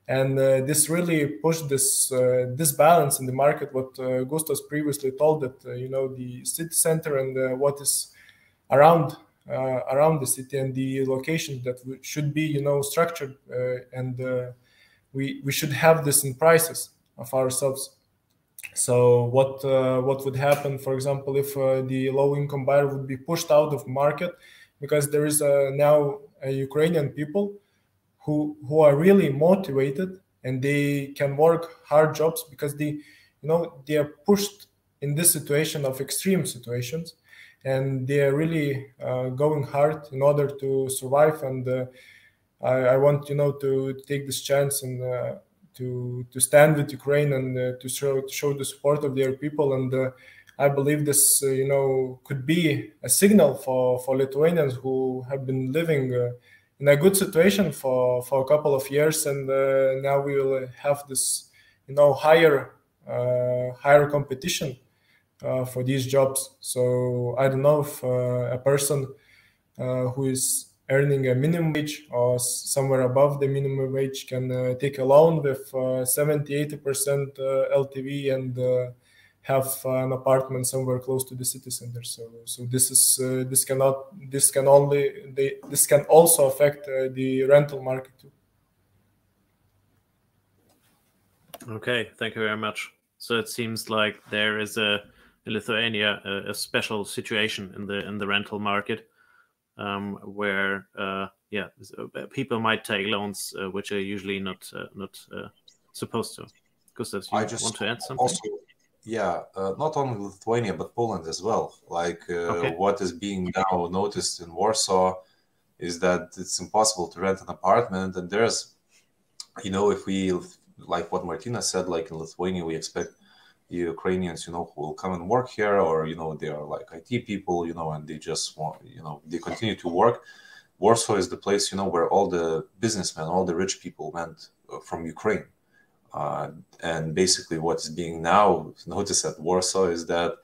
And this really pushed this disbalance in the market, what Gustas previously told, that you know, the city center and what is around the city, and the location that should be, you know, structured, and we should have this in prices of ourselves. So what would happen, for example, if the low-income buyer would be pushed out of market, because there is now a Ukrainian people who are really motivated and they can work hard jobs, because they are pushed in this situation of extreme situations. And they are really going hard in order to survive. And I want, you know, to take this chance and to stand with Ukraine and to show the support of their people. And I believe this, you know, could be a signal for Lithuanians who have been living in a good situation for a couple of years. And now we will have this, you know, higher competition for these jobs. So I don't know if a person who is earning a minimum wage or somewhere above the minimum wage can take a loan with 70-80% LTV and have an apartment somewhere close to the city center. So this can also affect the rental market too. Okay, thank you very much. So it seems like there is in Lithuania a special situation in the rental market, where people might take loans which are usually not supposed to. Gustas, you want to add something? Not only Lithuania but Poland as well. What is being now noticed in Warsaw is that it's impossible to rent an apartment, and there's, if we like what Martina said, like in Lithuania, we expect the Ukrainians, who will come and work here, or they are like IT people, and they just want, they continue to work. Warsaw is the place, where all the businessmen, all the rich people went from Ukraine, and basically what's being now noticed at Warsaw is that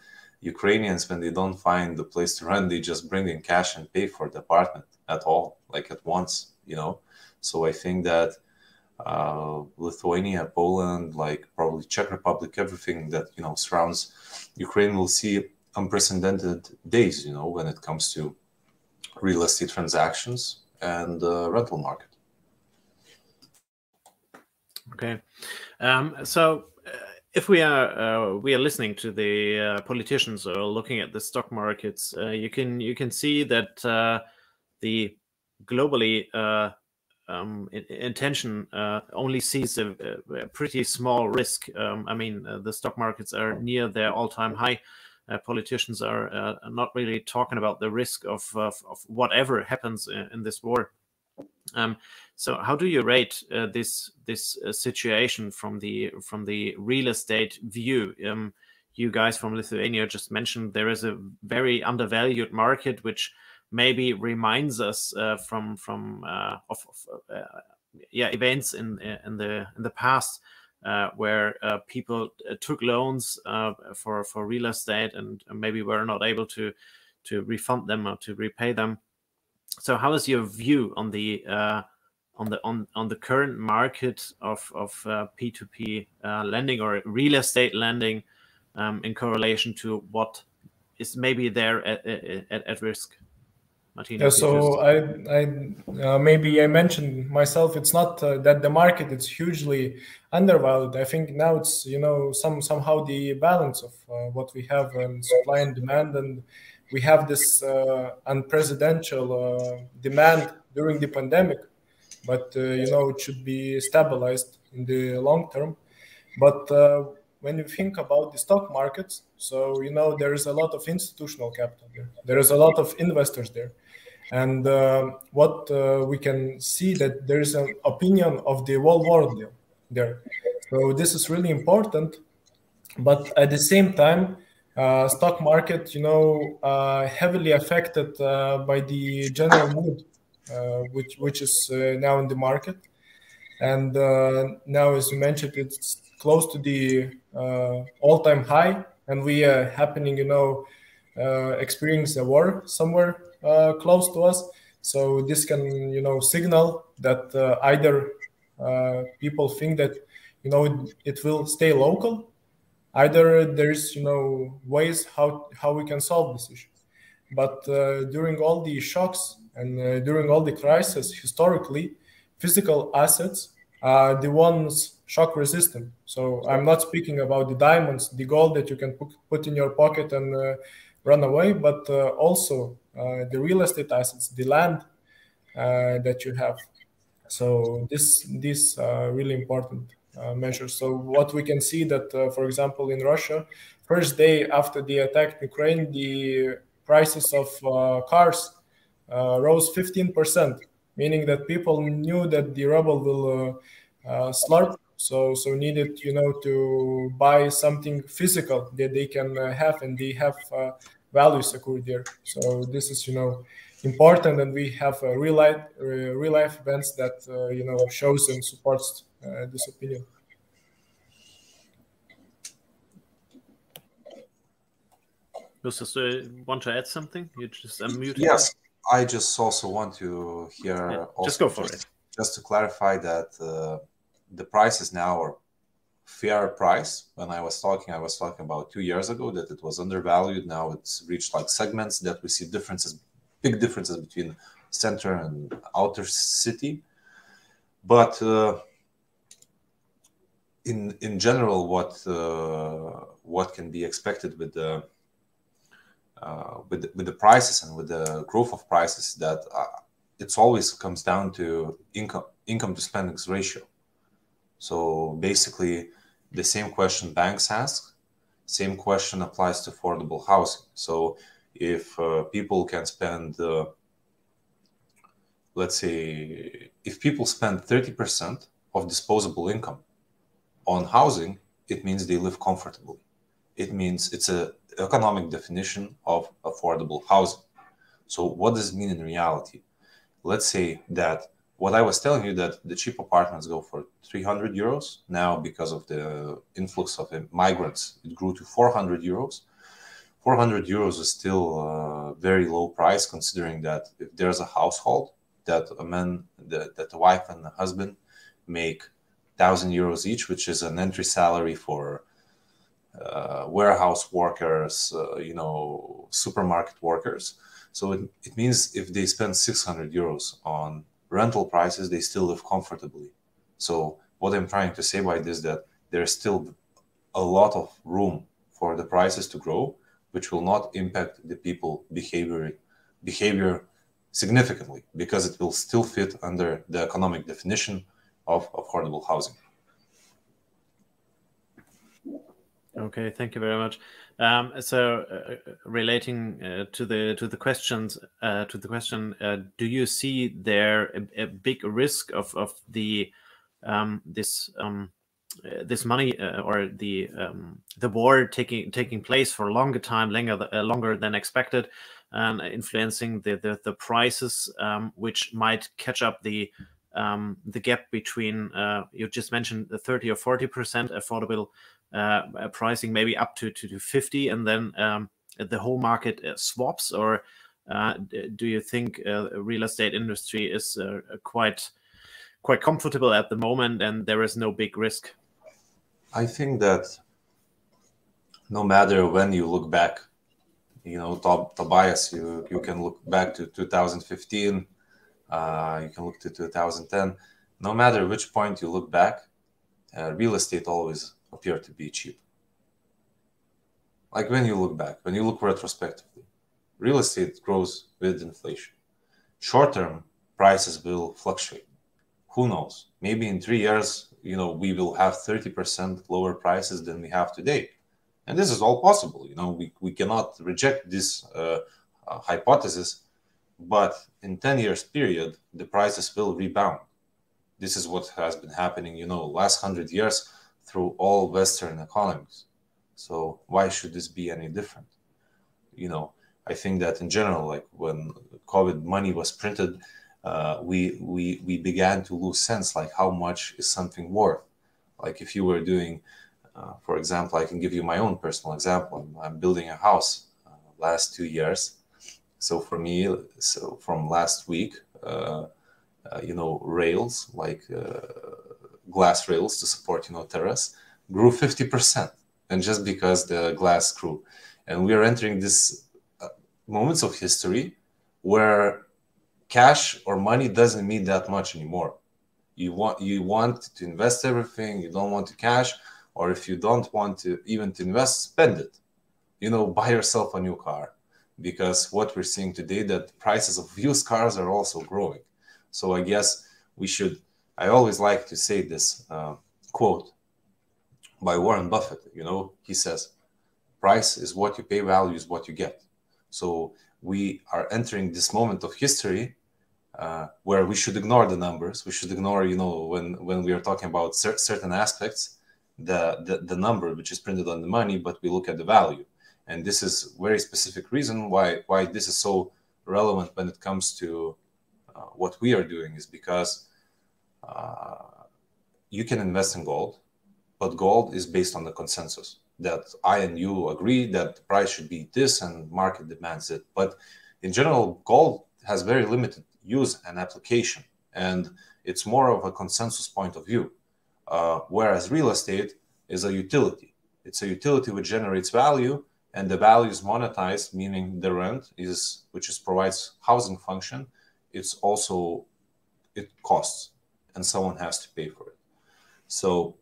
Ukrainians, when they don't find the place to rent, they just bring in cash and pay for the apartment at all, at once, So I think that. Lithuania, Poland, probably Czech Republic, everything that surrounds Ukraine will see unprecedented days, when it comes to real estate transactions and the rental market. Okay, if we are listening to the politicians or looking at the stock markets, you can see that the globally. Intention only sees a pretty small risk. The stock markets are near their all-time high. Politicians are not really talking about the risk of whatever happens in this war. So how do you rate this situation from the real estate view? You guys from Lithuania just mentioned there is a very undervalued market, which maybe reminds us from events in the past where people took loans for real estate and maybe were not able to refund them or to repay them. So how is your view on the on the current market of P2P lending or real estate lending in correlation to what is maybe there at risk? Martina, so I maybe I mentioned myself, it's not that the market is hugely undervalued. I think now it's, somehow the balance of what we have in supply and demand. And we have this unprecedented demand during the pandemic, but, it should be stabilized in the long term. But when you think about the stock markets, so, there is a lot of institutional capital there. There is a lot of investors there. And what we can see that there is an opinion of the whole world there. So this is really important. But at the same time, stock market, heavily affected by the general mood, which is now in the market. And now, as you mentioned, it's close to the all-time high. And we are happening, experience a war somewhere close to us. So this can, signal that either people think that, it will stay local, either there's, ways how we can solve this issue. But during all the shocks and during all the crises, historically, physical assets are the ones shock resistant. So I'm not speaking about the diamonds, the gold that you can put in your pocket and run away, but also the real estate assets, the land that you have. So these are really important measures. So what we can see that, for example, in Russia, first day after the attack in Ukraine, the prices of cars rose 15%. Meaning that people knew that the ruble will slurp, so needed to buy something physical that they can have, and they have value secured there. So this is important, and we have real life events that shows and supports this opinion. Gustas, do you want to add something? You just unmuted. Yes. I just also want to hear. Yeah, also, just go for it. Just to clarify that the prices now are fair price. When I was talking about 2 years ago that it was undervalued. Now it's reached like segments that we see differences, big differences between center and outer city. But in general, what can be expected with the prices and with the growth of prices, that it's always comes down to income to spendings ratio. So basically, the same question banks ask, same question applies to affordable housing. So if people can spend, let's say, if people spend 30% of disposable income on housing, it means they live comfortably. It means it's an economic definition of affordable housing. So what does it mean in reality? Let's say that what I was telling you, that the cheap apartments go for 300 euros. Now, because of the influx of migrants, it grew to 400 euros. 400 euros is still a very low price, considering that if there's a household that a man, that a wife and a husband make 1,000 euros each, which is an entry salary for warehouse workers, you know, supermarket workers. So it means if they spend 600 euros on rental prices, they still live comfortably. So what I'm trying to say by this, that there's still a lot of room for the prices to grow, which will not impact the people behavior significantly, because it will still fit under the economic definition of affordable housing. Okay, thank you very much. Relating to the question, do you see there a big risk of the this money or the war taking place for a longer time, longer than expected, and influencing the prices, which might catch up the gap between you just mentioned the 30% or 40% affordable pricing, maybe up to 50, and then the whole market swaps? Or do you think real estate industry is quite comfortable at the moment and there is no big risk? I think that no matter when you look back, you know, Tobias, you can look back to 2015. You can look to 2010. No matter which point you look back, real estate always appeared to be cheap. Like when you look back, when you look retrospectively, real estate grows with inflation. Short-term prices will fluctuate. Who knows? Maybe in 3 years, you know, we will have 30% lower prices than we have today. And this is all possible. You know, we cannot reject this hypothesis. But in 10 years period, the prices will rebound. This is what has been happening, you know, last 100 years through all Western economies. So why should this be any different? You know, I think that in general, like when COVID money was printed, we began to lose sense, like how much is something worth? Like if you were doing, for example, I can give you my own personal example. I'm building a house last 2 years. So for me, so from last week, you know, rails, like glass rails to support, you know, terrace, grew 50%. And just because the glass grew. And we are entering this moments of history where cash or money doesn't mean that much anymore. You want to invest everything, you don't want to cash, or if you don't want to even to invest, spend it. You know, buy yourself a new car. Because what we're seeing today, that prices of used cars are also growing. So I guess we should, I always like to say this quote by Warren Buffett, you know, he says, price is what you pay, value is what you get. So we are entering this moment of history where we should ignore the numbers. We should ignore, you know, when we are talking about certain aspects, the number which is printed on the money, but we look at the value. And this is a very specific reason why this is so relevant when it comes to what we are doing, is because you can invest in gold, but gold is based on the consensus that I and you agree that the price should be this and market demands it. But in general, gold has very limited use and application, and it's more of a consensus point of view, whereas real estate is a utility. It's a utility which generates value, and the value is monetized, meaning the rent is, provides housing function. It's also, it costs, and someone has to pay for it. So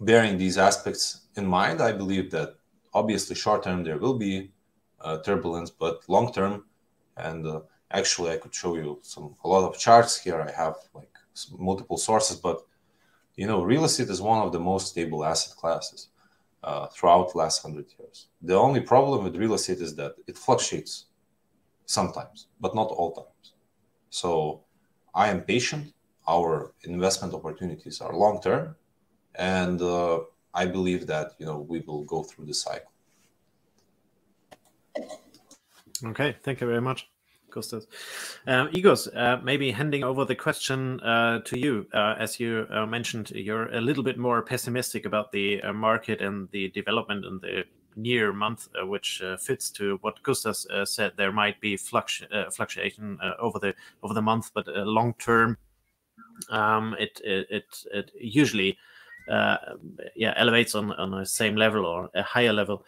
bearing these aspects in mind, I believe that obviously short-term there will be turbulence, but long-term, and actually I could show you a lot of charts here. I have like multiple sources, but you know, real estate is one of the most stable asset classes throughout the last 100 years. The only problem with real estate is that it fluctuates sometimes, but not all times. So I am patient. Our investment opportunities are long-term, and I believe that, you know, we will go through the cycle. Okay, thank you very much, Gustas. Igors, maybe handing over the question to you. As you mentioned, you're a little bit more pessimistic about the market and the development in the near month, which fits to what Gustas said. There might be fluctuation over the month, but long term, it usually elevates on the same level or a higher level.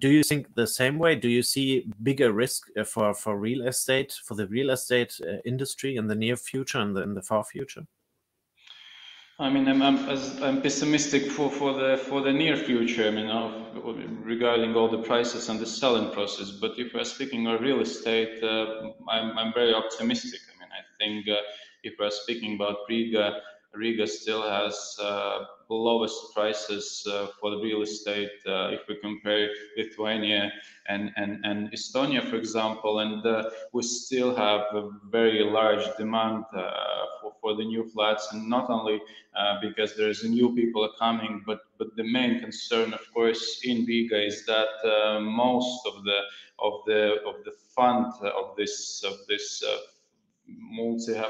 Do you think the same way? Do you see bigger risk for real estate, for the real estate industry in the near future and in the far future? I mean, I'm pessimistic for the near future. I mean, regarding all the prices and the selling process. But if we're speaking of real estate, I'm very optimistic. I mean, I think if we're speaking about Riga still has lowest prices for the real estate if we compare Lithuania and Estonia, for example, and we still have a very large demand for the new flats, and not only because there's new people are coming, but the main concern, of course, in Riga is that most of the fund of this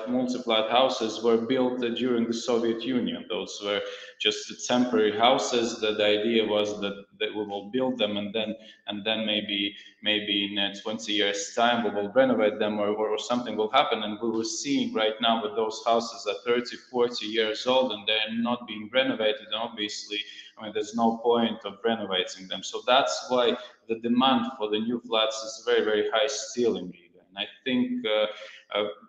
multi-flat houses were built during the Soviet Union. Those were just temporary houses. The idea was that we will build them and then maybe in 20 years time we will renovate them or something will happen. And we were seeing right now that those houses are 30, 40 years old and they're not being renovated. And obviously, I mean, there's no point of renovating them. So that's why the demand for the new flats is very, very high still in Riga. And I think,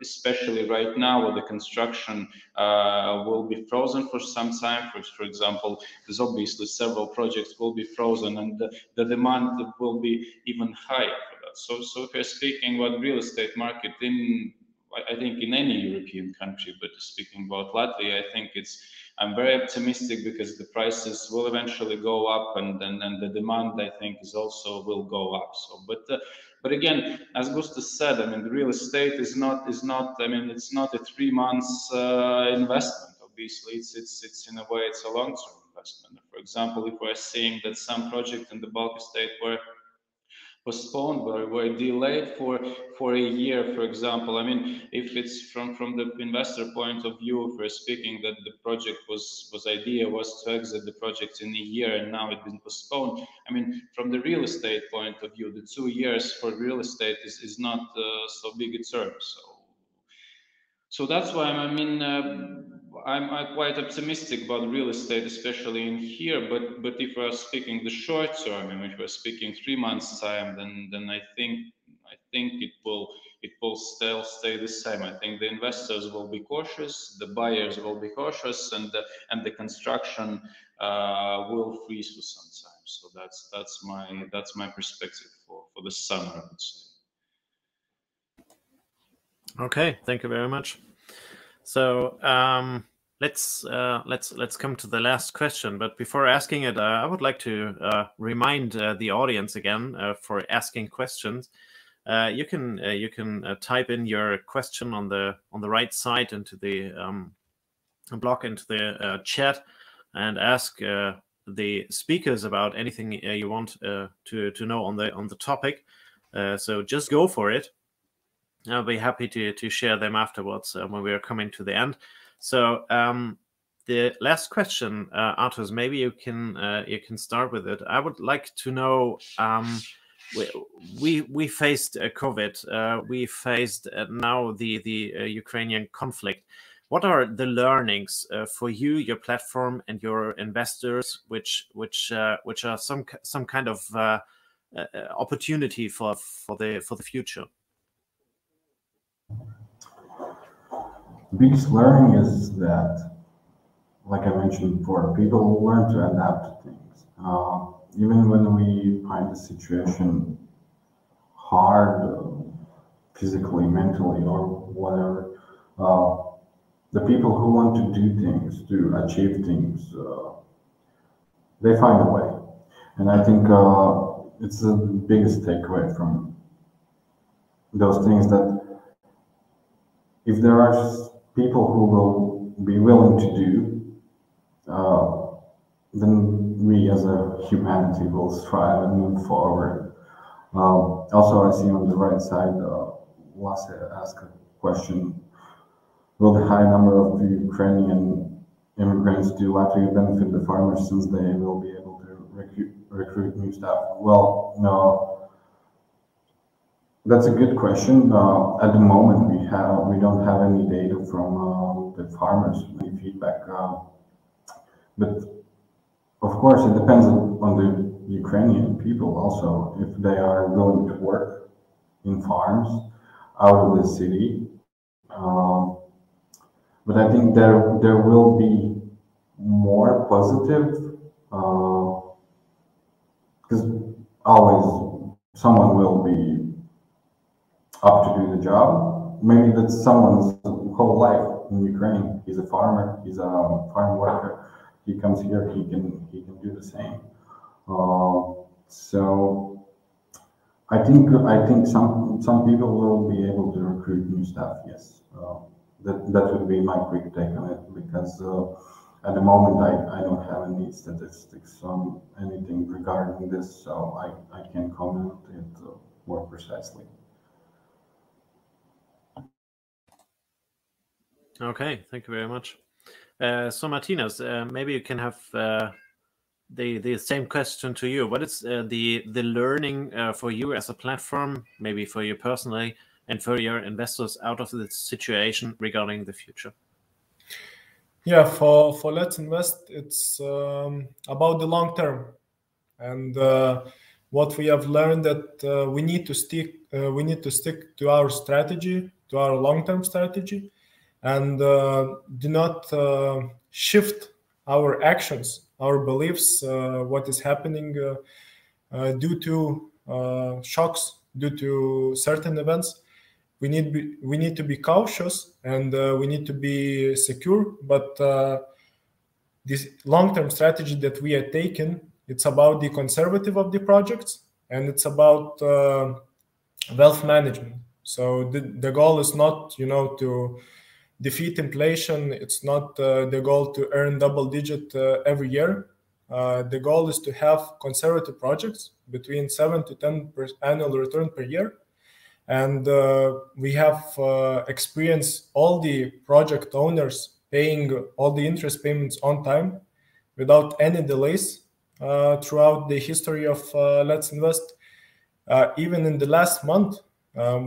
especially right now, where the construction will be frozen for some time. For example, there's obviously several projects will be frozen, and the demand will be even higher for that. So if you're speaking about real estate market I think in any European country, but speaking about Latvia, I think I'm very optimistic because the prices will eventually go up, and the demand, I think, is also will go up. So, but again, as Gustas said, I mean, the real estate is not. I mean, it's not a 3 months investment. Obviously, it's in a way it's a long-term investment. For example, if we're seeing that some project in the Bulkestate were postponed or were delayed for a year, for example. I mean, if it's from the investor point of view, if we're speaking that the project was to exit the project in a year and now it's been postponed. I mean, from the real estate point of view, the 2 years for real estate is not so big a term. So that's why I'm quite optimistic about real estate, especially in here. But if we're speaking the short term, I mean, if we're speaking 3 months time, then I think it will still stay the same. I think the investors will be cautious, the buyers will be cautious, and the construction will freeze for some time. So that's my perspective for the summer, I would say. Okay, thank you very much. So let's come to the last question. But before asking it, I would like to remind the audience again for asking questions. You can type in your question on the right side into the blog, into the chat, and ask the speakers about anything you want to know on the topic. So just go for it. I'll be happy to share them afterwards when we are coming to the end. So the last question, Arturs, maybe you can start with it. I would like to know we faced COVID. We faced now the Ukrainian conflict. What are the learnings for you, your platform, and your investors, which are some kind of opportunity for the future? The biggest learning is that, like I mentioned before, people learn to adapt to things. Even when we find the situation hard, physically, mentally, or whatever, the people who want to do things, to achieve things, they find a way. And I think it's the biggest takeaway from those things, that if there are people who will be willing to do, then we as a humanity will strive and move forward. Also, I see on the right side, Lasse asked a question: will the high number of Ukrainian immigrants to Latvia benefit the farmers, since they will be able to recruit new staff? Well, no, that's a good question. At the moment, we don't have any data from the farmers, any feedback, but. Of course, it depends on the Ukrainian people also, if they are going to work in farms out of the city. But I think there will be more positive, because always someone will be up to do the job. Maybe that's someone's whole life in Ukraine. He's a farmer, he's a farm worker. He comes here, he can do the same. So I think some people will be able to recruit new staff. Yes, that would be my quick take on it, because at the moment I don't have any statistics on anything regarding this, so I can't comment it more precisely. Okay, thank you very much. So Martynas, maybe you can have the same question to you. What is the learning for you as a platform, maybe for you personally, and for your investors out of this situation regarding the future? Yeah, for Let's Invest, it's about the long term, and what we have learned that we need to stick to our strategy, to our long-term strategy, and do not shift our actions, our beliefs, what is happening due to shocks, due to certain events. We need to be cautious, and we need to be secure, but this long-term strategy that we are taking, it's about the conservative of the projects, and it's about wealth management. So the goal is not, to defeat inflation. It's not the goal to earn double-digit every year. The goal is to have conservative projects between 7 to 10% annual return per year. And we have experienced all the project owners paying all the interest payments on time without any delays throughout the history of Let's Invest. Even in the last month,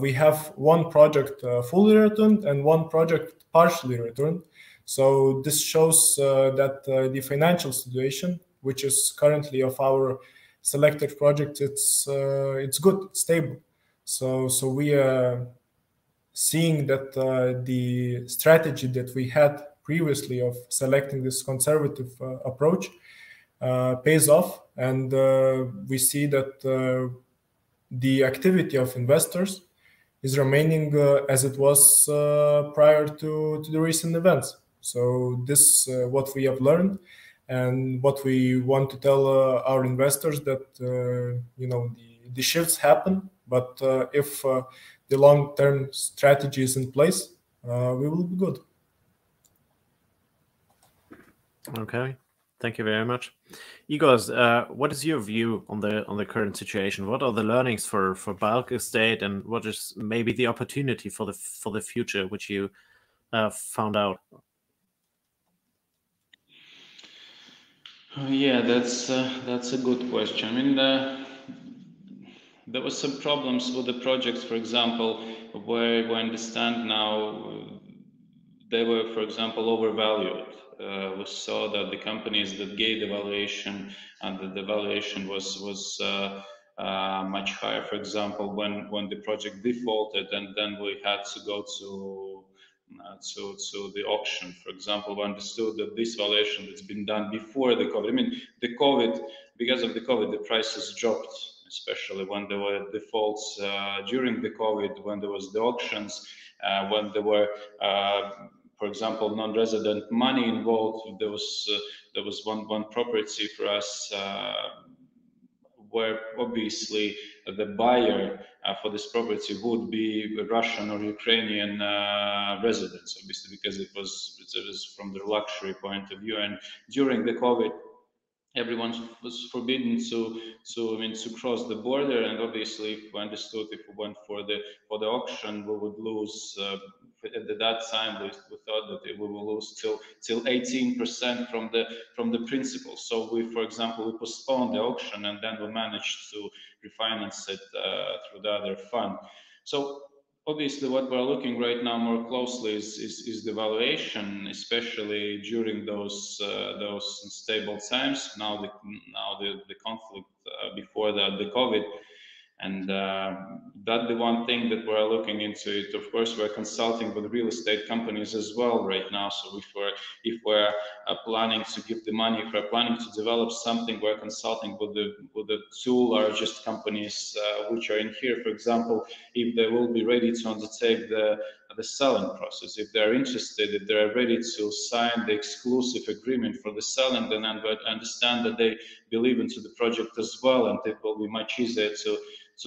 we have one project fully returned and one project partially returned. So this shows that the financial situation, which is currently of our selected project, it's good, it's stable. So we are seeing that the strategy that we had previously of selecting this conservative approach pays off, and we see that the activity of investors is remaining as it was prior to the recent events. So this what we have learned, and what we want to tell our investors, that the shifts happen, but if the long-term strategy is in place, we will be good. Okay. Thank you very much. Igors, what is your view on the current situation? What are the learnings for Bulkestate, and what is maybe the opportunity for the future, which you found out? Yeah, that's a good question. I mean, There were some problems with the projects, for example, where we understand now they were, for example, overvalued. We saw that the companies that gave the valuation and that the valuation was much higher. For example, when the project defaulted, and then we had to go to the auction. For example, we understood that this valuation that's been done before the COVID. I mean, the COVID, because of the COVID, the prices dropped, especially when there were defaults during the COVID, when there was the auctions, when there were, for example, non-resident money involved. There was one property for us where obviously the buyer for this property would be a Russian or Ukrainian residents, obviously, because it was from the luxury point of view. And during the COVID, everyone was forbidden to cross the border, and obviously, if we understood, if we went for the auction, we would lose. At that time, we thought that we will lose till 18% from the principal. So we, for example, we postponed the auction, and then we managed to refinance it through the other fund. So obviously, what we're looking right now more closely is the valuation, especially during those unstable times. Now the conflict, before that the COVID, and that's the one thing that we're looking into. It, of course, we're consulting with real estate companies as well right now. So if we're planning to give the money, if we're planning to develop something, we're consulting with the two largest companies which are in here. For example, if they will be ready to undertake the selling process, if they're interested, if they're ready to sign the exclusive agreement for the selling, then I understand that they believe into the project as well, and it will be much easier to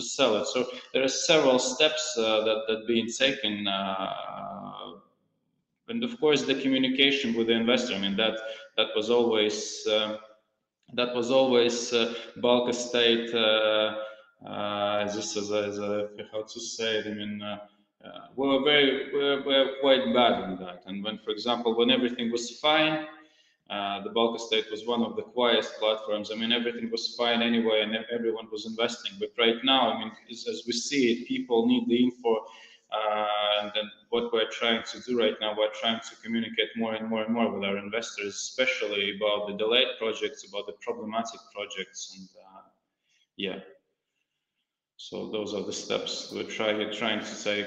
sell it. So there are several steps that being taken, and of course the communication with the investor. I mean, that was always Bulkestate. This is how to say it. I mean, we were quite bad in that. And when, for example, when everything was fine, the Bulkestate was one of the quietest platforms. I mean, everything was fine anyway, and everyone was investing. But right now, I mean, as we see it, people need the info. And then what we're trying to do right now, we're trying to communicate more and more and more with our investors, especially about the delayed projects, about the problematic projects, and yeah. So those are the steps we're trying to take.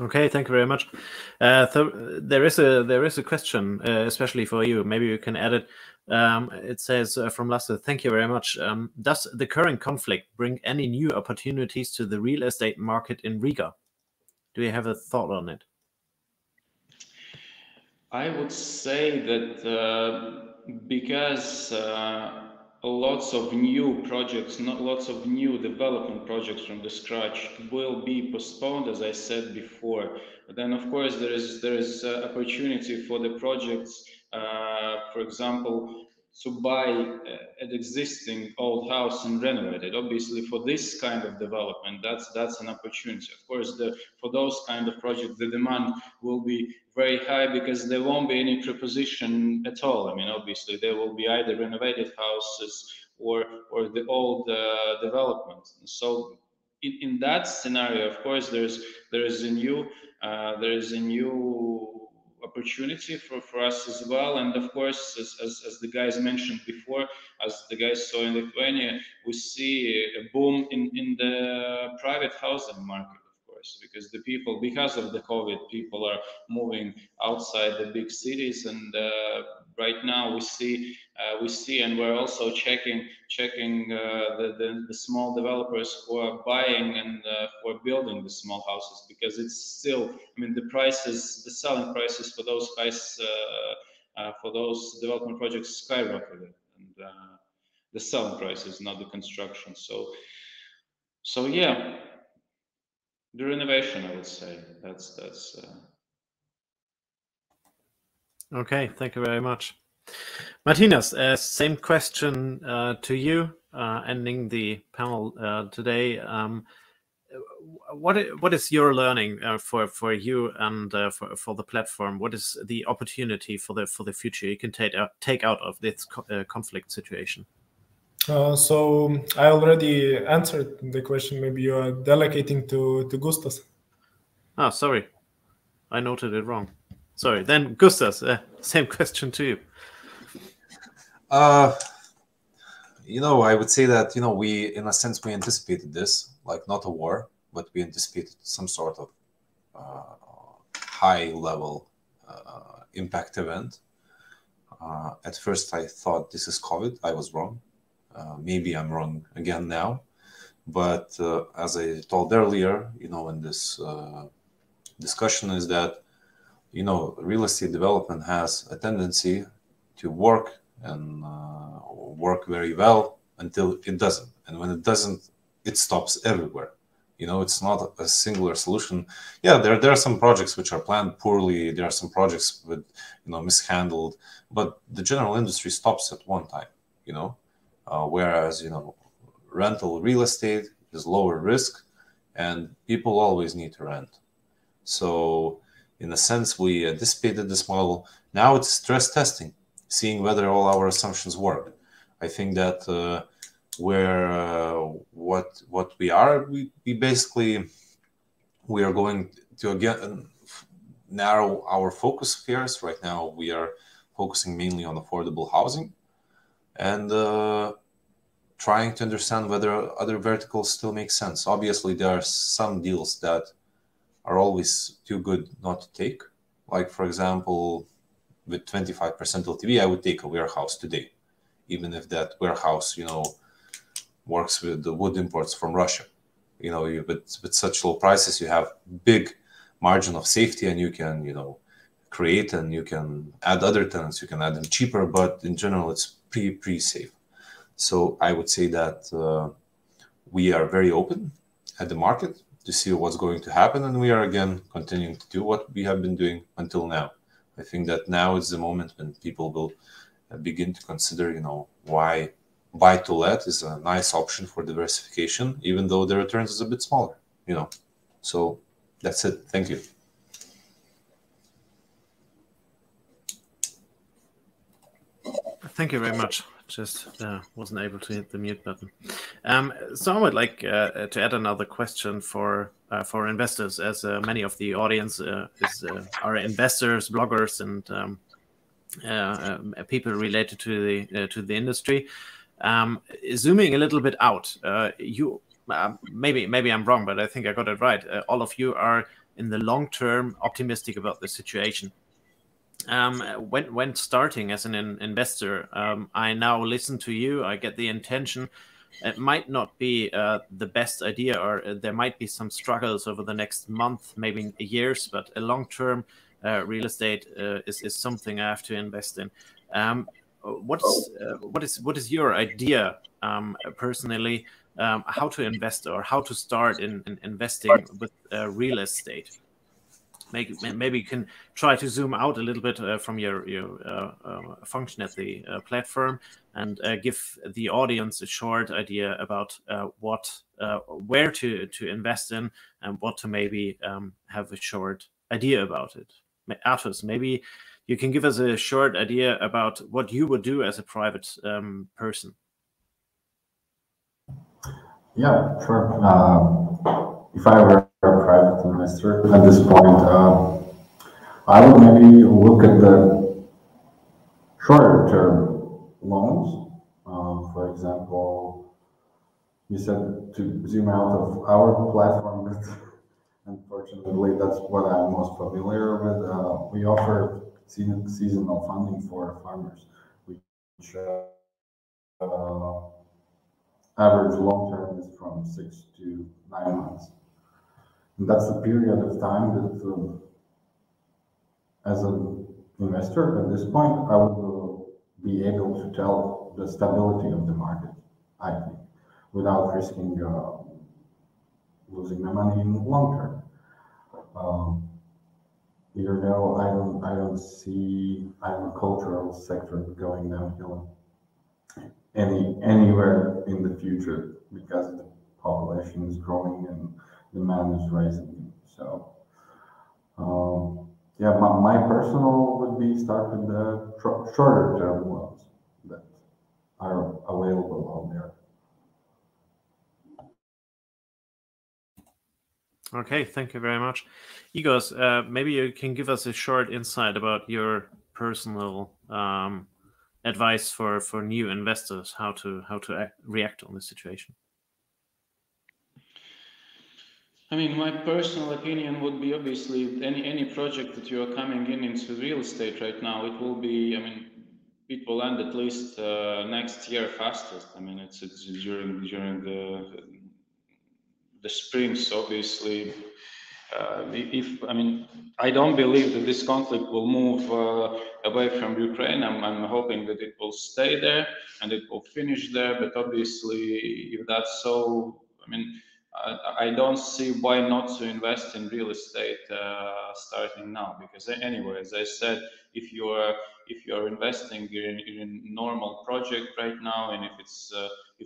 Okay, thank you very much. So there is a question, especially for you. Maybe you can add it. It says from Lasse, thank you very much. Does the current conflict bring any new opportunities to the real estate market in Riga? Do you have a thought on it? I would say that because lots of new projects, not lots of new development projects from the scratch will be postponed, as I said before. But then, of course, there is opportunity for the projects, for example, to buy an existing old house and renovate it. Obviously, for this kind of development, that's an opportunity. Of course, for those kind of projects, the demand will be very high because there won't be any proposition at all. I mean, obviously, there will be either renovated houses or the old development. So in that scenario, of course, there is a new opportunity for us as well. And of course, as the guys mentioned before, as the guys saw in Lithuania, we see a boom in the private housing market, of course, because the people, because of the COVID, people are moving outside the big cities. And right now we see, and we're also checking the small developers who are buying and who are building the small houses, because it's still, I mean, the prices, the selling prices for those guys, for those development projects skyrocketed, and the selling prices, not the construction. So yeah, the renovation, I would say, that's. Okay, thank you very much. Martynas, same question to you, ending the panel today. What is your learning for you and for the platform? What is the opportunity for the future you can take out of this conflict situation? So I already answered the question. Maybe you are delegating to Gustas. Oh, sorry. I noted it wrong. Sorry. Then Gustas, same question to you. You know, I would say that, you know, we, in a sense, we anticipated this, like not a war, but we anticipated some sort of high-level impact event. At first, I thought this is COVID. I was wrong. Maybe I'm wrong again now. But as I told earlier, you know, in this discussion is that, you know, real estate development has a tendency to work and work very well until it doesn't. And when it doesn't, it stops everywhere. You know, it's not a singular solution. Yeah, there are some projects which are planned poorly. There are some projects with, you know, mishandled. But the general industry stops at one time, you know. Whereas, you know, rental real estate is lower risk and people always need to rent. So in a sense, we anticipated this model. Now it's stress testing, seeing whether all our assumptions work. I think that what we are, we are going to again narrow our focus spheres. Right now we are focusing mainly on affordable housing and trying to understand whether other verticals still make sense. Obviously, there are some deals that are always too good not to take. Like, for example, with 25% LTV, I would take a warehouse today, even if that warehouse, you know, works with the wood imports from Russia. You know, with such low prices, you have big margin of safety and you can, you know, create and you can add other tenants, you can add them cheaper, but in general, it's pretty safe. So I would say that we are very open at the market to see what's going to happen. And we are, again, continuing to do what we have been doing until now. I think that now is the moment when people will begin to consider, you know, why buy-to-let is a nice option for diversification, even though the returns is a bit smaller, you know. So that's it. Thank you. Thank you very much. Just wasn't able to hit the mute button. So I would like to add another question for investors, as many of the audience are investors, bloggers, and people related to the industry. Zooming a little bit out, you maybe I'm wrong, but I think I got it right. All of you are in the long term optimistic about the situation. When starting as an investor, I now listen to you. I get the intention. It might not be the best idea, or there might be some struggles over the next month, maybe years. But a long-term real estate is something I have to invest in. What is your idea personally? How to invest or how to start in investing with real estate? Maybe you can try to zoom out a little bit from your function at the platform and give the audience a short idea about where to invest in and what to maybe have a short idea about it. Arturs, maybe you can give us a short idea about what you would do as a private person. Yeah, sure. If I were a private investor at this point, I would maybe look at the shorter-term loans. For example, you said to zoom out of our platform, but unfortunately, that's what I'm most familiar with. We offer seasonal funding for farmers, which average long-term is from 6 to 9 months. And that's the period of time that, as an investor at this point, I would be able to tell the stability of the market, I think, without risking losing my money in the long term. Even though I don't see agricultural sector going downhill anywhere in the future because the population is growing and demand is rising. So, yeah, my personal would be start with the shorter term loans that are available on there. Okay, thank you very much. Igors, maybe you can give us a short insight about your personal advice for new investors, how to react on the situation. I mean, my personal opinion would be obviously any project that you are coming into real estate right now, it will be, I mean, it will end at least next year fastest. I mean, it's during the spring. So obviously, I don't believe that this conflict will move away from Ukraine. I'm hoping that it will stay there and it will finish there. But obviously, if that's so, I mean, I don't see why not to invest in real estate starting now, because anyway, as I said, if you are investing in a normal project right now, and if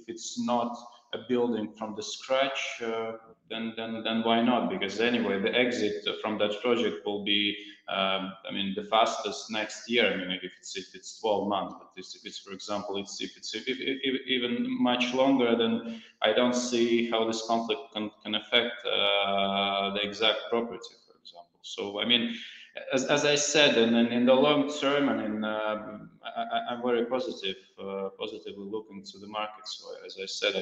it's not a building from the scratch, then why not? Because anyway, the exit from that project will be the fastest next year. I mean, if it's 12 months, but if it's even much longer, then I don't see how this conflict can affect the exact property, for example. So I mean, as I said, and in the long term, I'm very positively looking to the market. So as I said,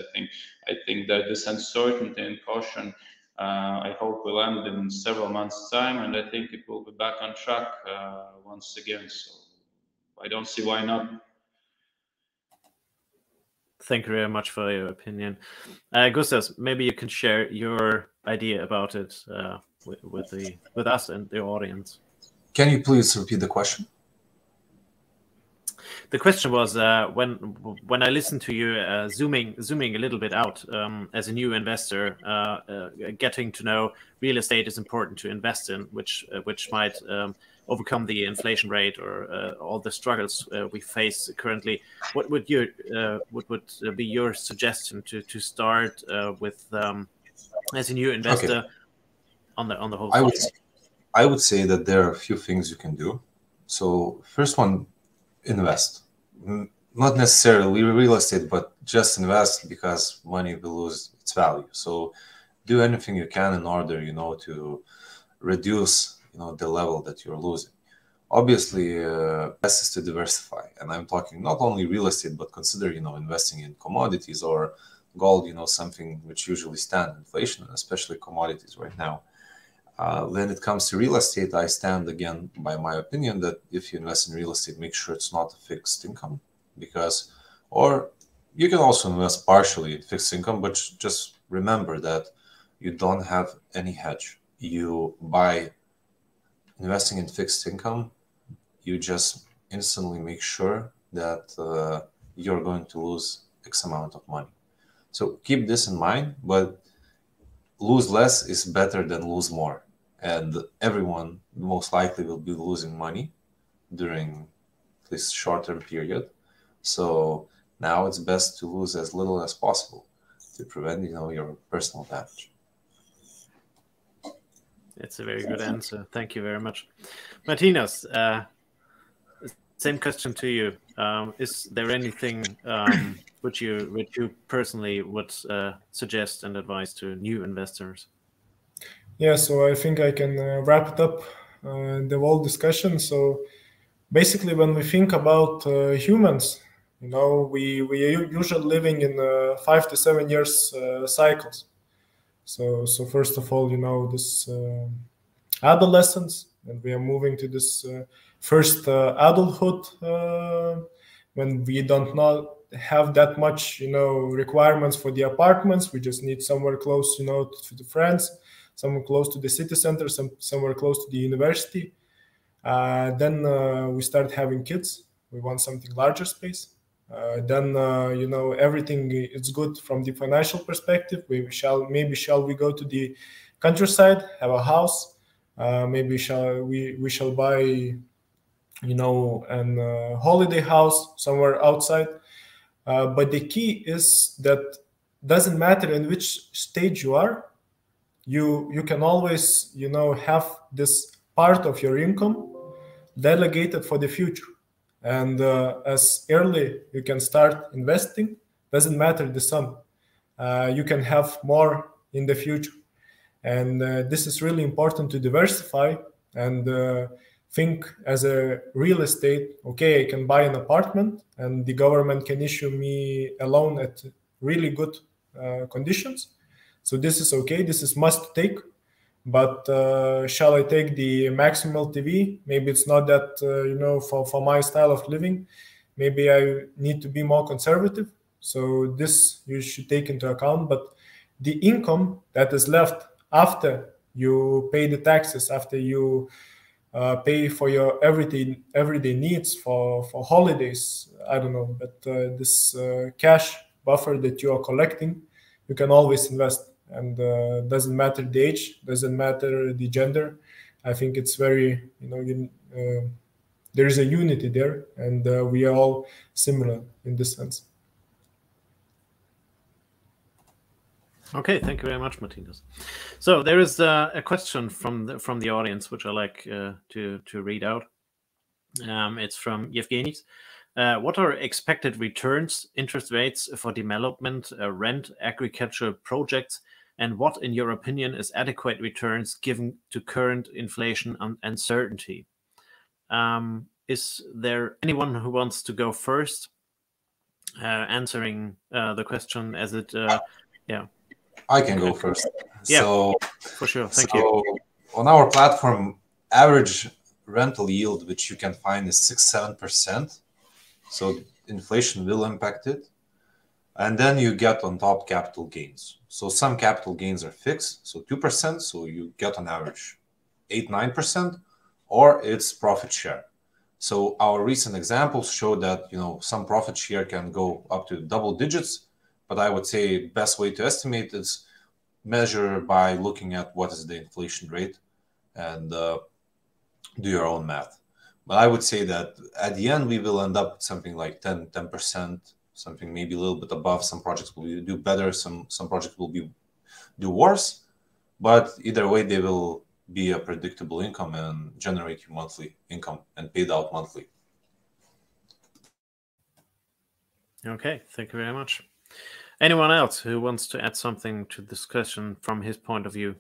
I think that this uncertainty and caution, I hope will end in several months' time, and I think it will be back on track once again. So I don't see why not. Thank you very much for your opinion, Gustas. Maybe you can share your idea about it with us and the audience. Can you please repeat the question? The question was when I listened to you zooming a little bit out as a new investor, getting to know real estate is important to invest in, which might overcome the inflation rate or all the struggles we face currently. What would your be your suggestion to start with as a new investor? Okay. On the whole, I would say that there are a few things you can do. So first one, invest. Not necessarily real estate, but just invest, because money will lose its value. So do anything you can in order, to reduce, the level that you're losing. Obviously, best is to diversify, and I'm talking not only real estate, but consider, investing in commodities or gold, something which usually stand inflation, especially commodities right now. When it comes to real estate, I stand again by my opinion that if you invest in real estate, make sure it's not a fixed income, because, or you can also invest partially in fixed income, but just remember that you don't have any hedge. By investing in fixed income, you just instantly make sure that you're going to lose X amount of money. So keep this in mind, but lose less is better than lose more. And everyone most likely will be losing money during this short-term period. So now it's best to lose as little as possible to prevent, your personal damage. That's a very good answer. Thank you very much. Martynas, same question to you. Is there anything which you personally would suggest and advise to new investors? Yeah, so I think I can wrap it up the whole discussion. So basically, when we think about humans, we are usually living in 5 to 7 years cycles. So first of all, this adolescence, and we are moving to this first adulthood, when we don't know, have that much, requirements for the apartments. We just need somewhere close, to the friends, somewhere close to the city center, somewhere close to the university. Then we start having kids. We want something larger space. Then everything is good from the financial perspective. Maybe we go to the countryside, have a house. Maybe we shall buy, an holiday house somewhere outside. But the key is that doesn't matter in which stage you are, you can always, have this part of your income delegated for the future. And as early you can start investing, doesn't matter the sum, you can have more in the future. And this is really important to diversify and think as a real estate, okay, I can buy an apartment and the government can issue me a loan at really good conditions. So this is okay, this is must take. But shall I take the maximal TV? Maybe it's not that, you know, for my style of living, maybe I need to be more conservative. So this you should take into account. But the income that is left after you pay the taxes, after you pay for your everyday needs, for holidays, I don't know, but this cash buffer that you are collecting, you can always invest. And doesn't matter the age, doesn't matter the gender. I think it's very, you know, there is a unity there, and we are all similar in this sense. Okay, thank you very much, Martynas. So there is a question from the audience, which I like to read out. It's from Yevgenis. What are expected returns, interest rates for development, rent, agricultural projects, and what, in your opinion, is adequate returns given to current inflation and uncertainty? Is there anyone who wants to go first, answering the question as it, yeah. I can go first. Yeah, so, for sure. Thank you. On our platform, average rental yield, which you can find, is 6–7%. So inflation will impact it. And then you get on top capital gains. So some capital gains are fixed, so 2%. So you get on average 8–9%, or it's profit share. So our recent examples show that, you know, some profit share can go up to double digits. But I would say best way to estimate is measure by looking at what is the inflation rate and do your own math. But I would say that at the end, we will end up with something like 10%, something maybe a little bit above. Some projects will do better, some projects will do worse. But either way, they will be a predictable income and generate you monthly income and paid out monthly. Okay, thank you very much. Anyone else who wants to add something to this question from his point of view?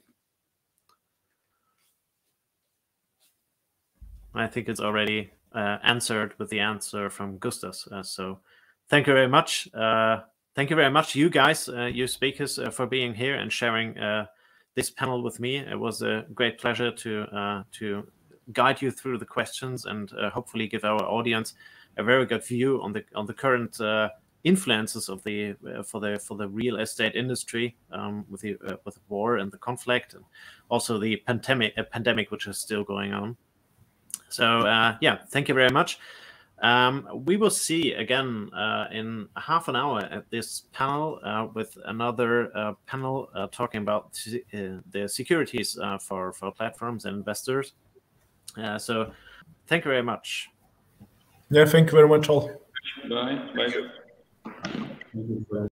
I think it's already answered with the answer from Gustas. So thank you very much. Thank you very much, you guys, you speakers, for being here and sharing this panel with me. It was a great pleasure to guide you through the questions and hopefully give our audience a very good view on the current influences of the for the real estate industry with the war and the conflict, and also the pandemic which is still going on. So yeah, thank you very much. We will see again in half an hour at this panel with another panel talking about the securities for platforms and investors. So thank you very much. Yeah, thank you very much all. Bye. Bye.